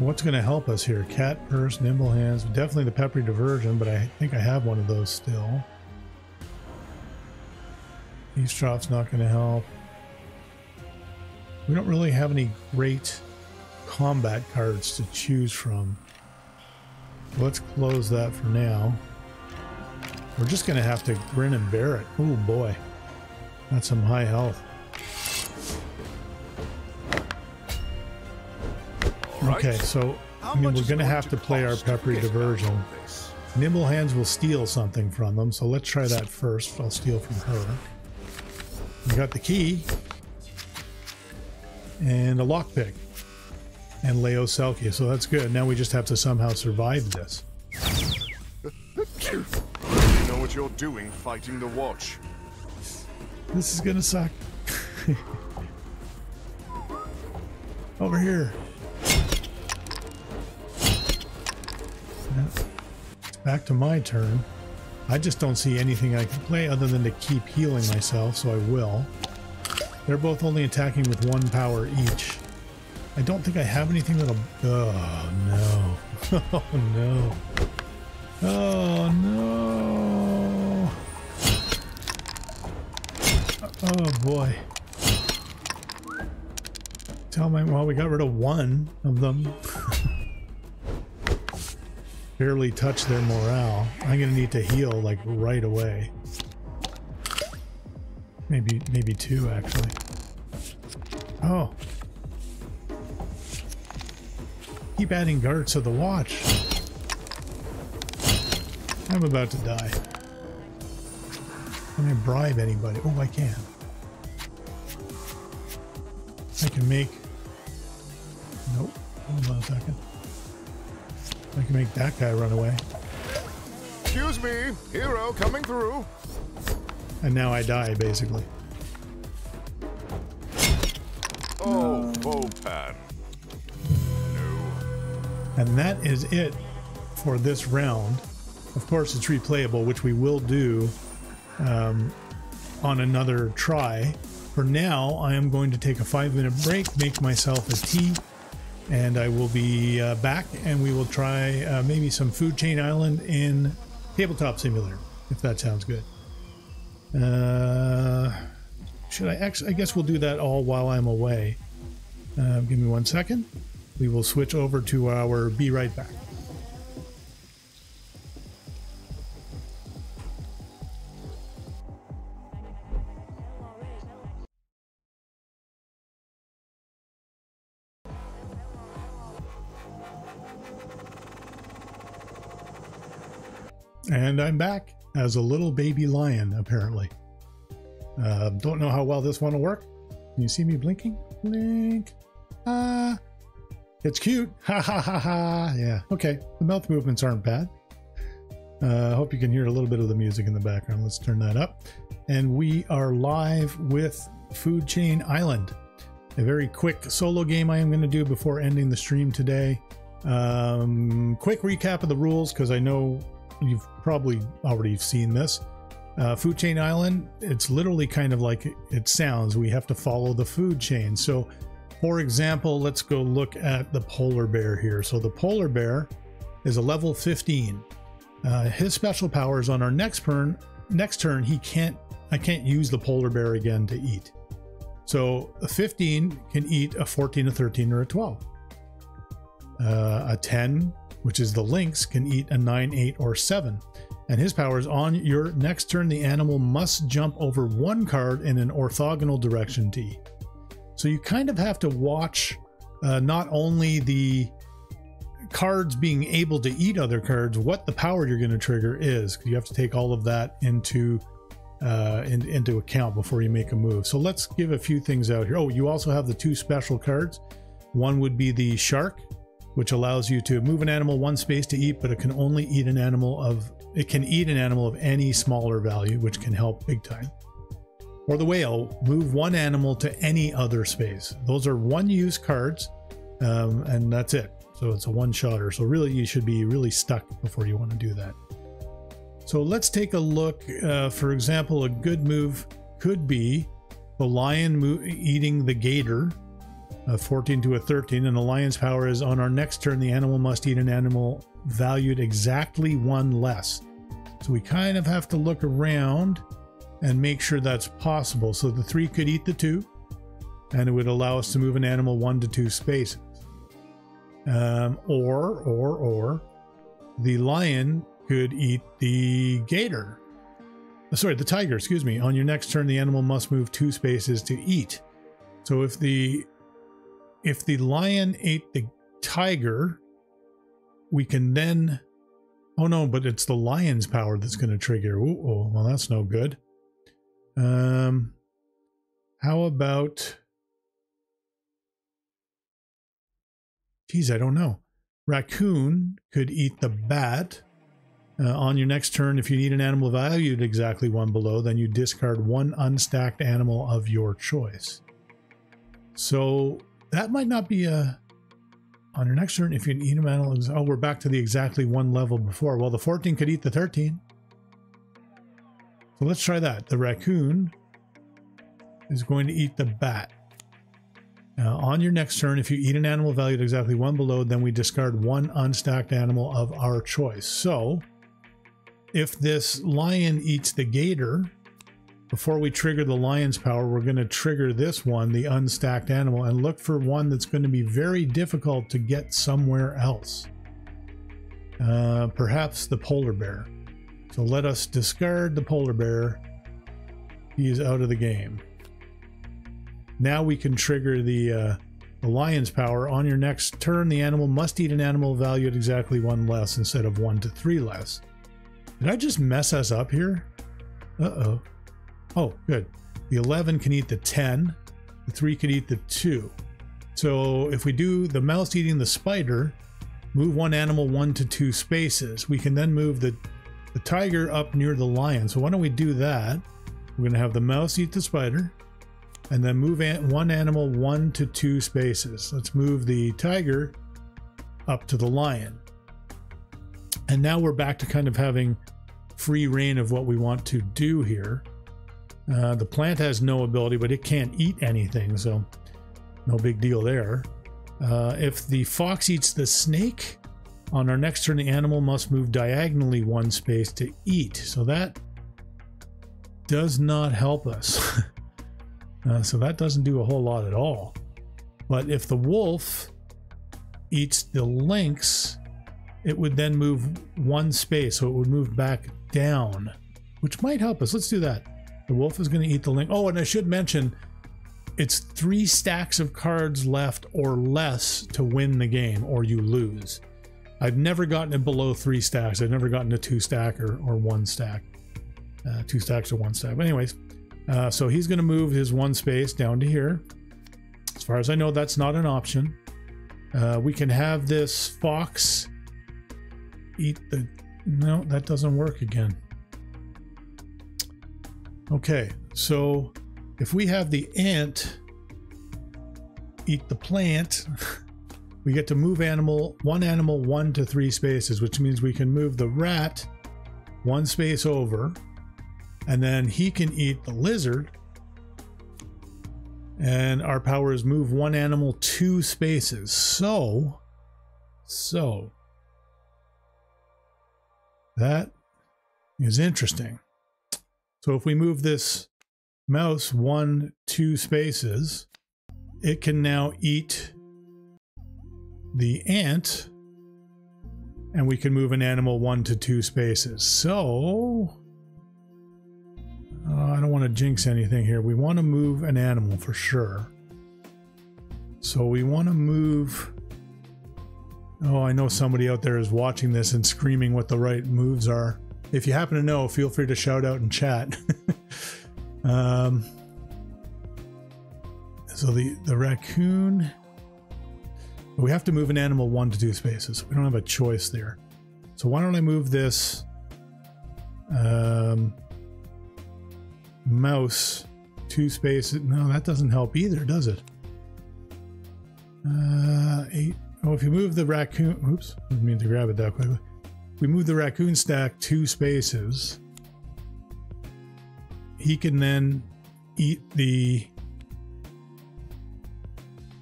What's going to help us here? Cat, purse, nimble hands. Definitely the peppery diversion, but I think I have one of those still. Eavesdrop's not going to help. We don't really have any great combat cards to choose from. Let's close that for now. We're just going to have to grin and bear it. Oh boy. That's some high health. Okay, so I mean, we're going to have to play our peppery diversion. Nimble hands will steal something from them, so let's try that first. I'll steal from her. We got the key. And a lockpick. And Leo Selkie, so that's good. Now we just have to somehow survive this. You know what you're doing fighting the watch. This is going to suck. Over here. It's back to my turn. I just don't see anything I can play other than to keep healing myself, so I will. They're both only attacking with one power each. I don't think I have anything that'll... Oh no. Oh no. Oh no. Oh boy. Tell me, well, we got rid of one of them. Barely touch their morale. I'm gonna need to heal like right away. Maybe, maybe two actually. Oh. Keep adding guards to the watch. I'm about to die. Can I bribe anybody? Oh, I can. I can make... Nope. Hold on a second. I can make that guy run away. Excuse me, hero coming through. And now I die, basically. Oh, Volpin. No. And that is it for this round. Of course, it's replayable, which we will do um, on another try. For now, I am going to take a five-minute break, make myself a tea. And I will be uh, back, and we will try uh, maybe some Food Chain Island in Tabletop Simulator, if that sounds good. Uh, should I actually? I guess we'll do that all while I'm away. Uh, give me one second. We will switch over to our Be Right Back. And I'm back as a little baby lion, apparently. Uh, don't know how well this one will work. Can you see me blinking? Blink. Ah. Uh, it's cute. Ha ha ha ha. Yeah. Okay. The mouth movements aren't bad. I uh, hope you can hear a little bit of the music in the background. Let's turn that up. And we are live with Food Chain Island, a very quick solo game I am going to do before ending the stream today. Um, quick recap of the rules, because I know you've probably already seen this. Uh, Food Chain Island, it's literally kind of like it sounds. We have to follow the food chain. So, for example, let's go look at the polar bear here. So the polar bear is a level fifteen. Uh, his special power is on our next turn. Next turn, he can't. I can't use the polar bear again to eat. So a fifteen can eat a fourteen, a thirteen, or a twelve. Uh, a ten, which is the lynx, can eat a nine, eight, or seven. And his power is on your next turn, the animal must jump over one card in an orthogonal direction to eat. So you kind of have to watch uh, not only the cards being able to eat other cards, what the power you're going to trigger is, because you have to take all of that into uh, in, into account before you make a move. So let's give a few things out here. Oh, you also have the two special cards. One would be the shark, which allows you to move an animal one space to eat, but it can only eat an animal of It can eat an animal of any smaller value, which can help big time. Or the whale, move one animal to any other space. Those are one-use cards, um, and that's it. So it's a one-shotter. So really, you should be really stuck before you want to do that. So let's take a look. Uh, for example, a good move could be the lion mo- eating the gator, a fourteen to a thirteen, and the lion's power is on our next turn, the animal must eat an animal valued exactly one less. So we kind of have to look around and make sure that's possible. So the three could eat the two, and it would allow us to move an animal one to two spaces. Um, or, or, or, the lion could eat the gator. Sorry, the tiger, excuse me. On your next turn, the animal must move two spaces to eat. So if the If the lion ate the tiger, we can then... Oh no, but it's the lion's power that's going to trigger. Ooh, oh, well, that's no good. Um, how about... Geez, I don't know. Raccoon could eat the bat. Uh, on your next turn, if you need an animal valued exactly one below, then you discard one unstacked animal of your choice. So... That might not be a... On your next turn, if you can eat an animal... Oh, we're back to the exactly one level before. Well, the fourteen could eat the thirteen. So let's try that. The raccoon is going to eat the bat. Now, on your next turn, if you eat an animal valued exactly one below, then we discard one unstacked animal of our choice. So, if this lion eats the gator... Before we trigger the lion's power, we're going to trigger this one, the unstacked animal, and look for one that's going to be very difficult to get somewhere else. Uh, perhaps the polar bear. So let us discard the polar bear. He is out of the game. Now we can trigger the, uh, the lion's power. On your next turn, the animal must eat an animal valued exactly one less instead of one to three less. Did I just mess us up here? Uh-oh. Oh, good. The eleven can eat the ten. The three can eat the two. So if we do the mouse eating the spider, move one animal one to two spaces. We can then move the, the tiger up near the lion. So why don't we do that? We're going to have the mouse eat the spider, and then move an, one animal one to two spaces. Let's move the tiger up to the lion. And now we're back to kind of having free reign of what we want to do here. Uh, the plant has no ability, but it can't eat anything, so no big deal there. Uh, if the fox eats the snake, on our next turn, the animal must move diagonally one space to eat. So that does not help us. uh, so that doesn't do a whole lot at all. But if the wolf eats the lynx, it would then move one space, so it would move back down, which might help us. Let's do that. The wolf is going to eat the lynx. Oh, and I should mention, it's three stacks of cards left or less to win the game, or you lose. I've never gotten it below three stacks. I've never gotten a two stack or, or one stack. Uh, two stacks or one stack. But anyways, uh, so he's going to move his one space down to here. As far as I know, that's not an option. Uh, we can have this fox eat the No, that doesn't work again. Okay, so if we have the ant eat the plant, we get to move animal, one animal one to three spaces, which means we can move the rat one space over, and then he can eat the lizard. And our power is move one animal two spaces. So, so that is interesting. So if we move this mouse one, two spaces, it can now eat the ant, and we can move an animal one to two spaces. So, uh, I don't want to jinx anything here. We want to move an animal for sure. So we want to move... Oh, I know somebody out there is watching this and screaming what the right moves are. If you happen to know, feel free to shout out in chat. um, so the, the raccoon... We have to move an animal one to two spaces. We don't have a choice there. So why don't I move this um, mouse two spaces? No, that doesn't help either, does it? Uh, eight. Oh, if you move the raccoon... Oops, I didn't mean to grab it that quickly. We move the raccoon stack two spaces. He can then eat the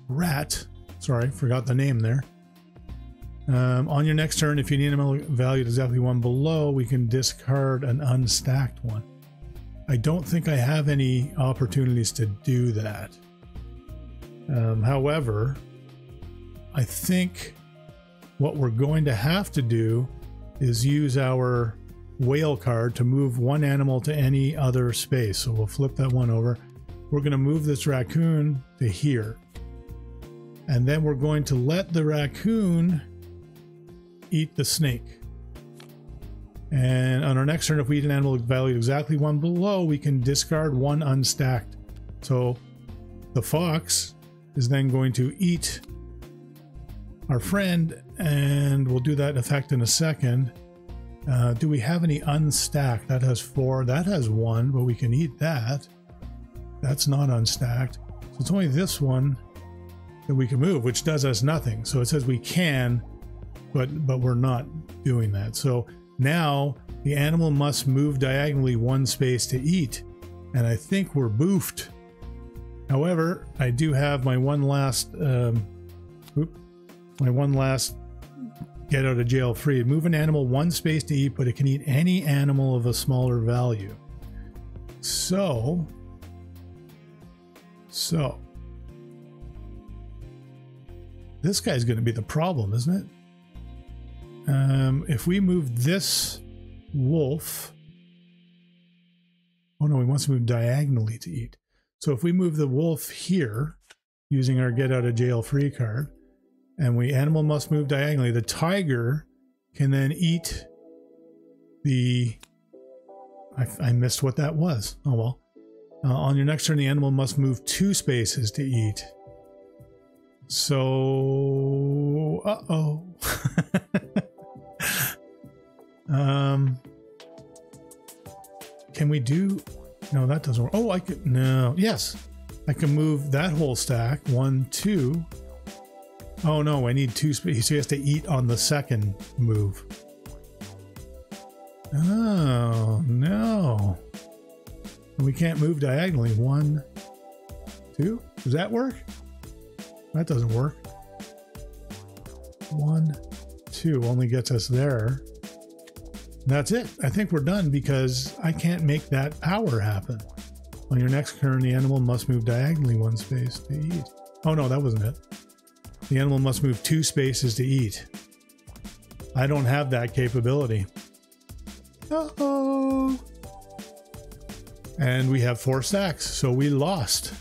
rat. Sorry, forgot the name there. Um, on your next turn, if you need a value exactly one below, we can discard an unstacked one. I don't think I have any opportunities to do that. Um, however, I think what we're going to have to do is use our whale card to move one animal to any other space. So we'll flip that one over. We're going to move this raccoon to here. And then we're going to let the raccoon eat the snake. And on our next turn, if we eat an animal valued exactly one below, we can discard one unstacked. So the fox is then going to eat our friend, and we'll do that effect in a second. Uh, do we have any unstacked? That has four, that has one, but we can eat that. That's not unstacked. So it's only this one that we can move, which does us nothing. So it says we can, but but we're not doing that. So now the animal must move diagonally one space to eat, and I think we're boofed. However, I do have my one last um, oops, my one last get out of jail free. Move an animal one space to eat, but it can eat any animal of a smaller value. So so this guy's going to be the problem, isn't it? Um, if we move this wolf... Oh no, he wants to move diagonally to eat. So if we move the wolf here, using our get out of jail free card, and we animal must move diagonally, the tiger can then eat the... I, I missed what that was. Oh well. Uh, on your next turn, the animal must move two spaces to eat. So, uh-oh. um, can we do, no, that doesn't work. Oh, I could, no, yes. I can move that whole stack, one, two. Oh no, I need two spaces. He has to eat on the second move. Oh, no. We can't move diagonally, one, two. Does that work? That doesn't work. One, two only gets us there. That's it. I think we're done because I can't make that power happen. On your next turn, the animal must move diagonally one space to eat. Oh no, that wasn't it. The animal must move two spaces to eat. I don't have that capability. Uh-oh. And we have four stacks, so we lost.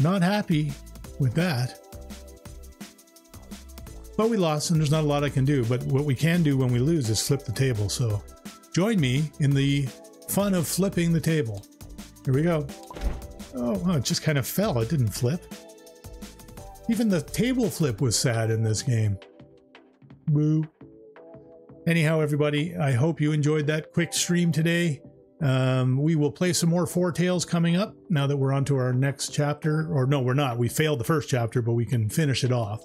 Not happy with that, but we lost and there's not a lot I can do. But what we can do when we lose is flip the table. So join me in the fun of flipping the table. Here we go. Oh, well, it just kind of fell. It didn't flip. Even the table flip was sad in this game. Boo. Anyhow, everybody, I hope you enjoyed that quick stream today. Um, we will play some more Foretales coming up now that we're on to our next chapter. Or no, we're not. We failed the first chapter, but we can finish it off.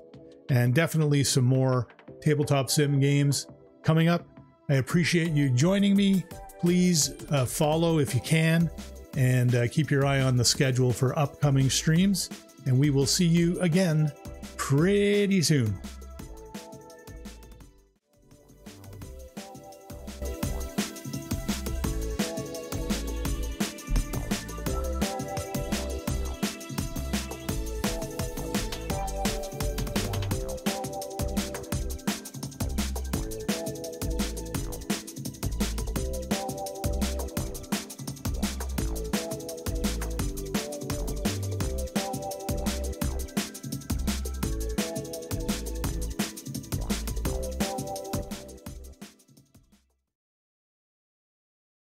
And definitely some more tabletop sim games coming up. I appreciate you joining me. Please uh, follow if you can, and uh, keep your eye on the schedule for upcoming streams. And we will see you again pretty soon.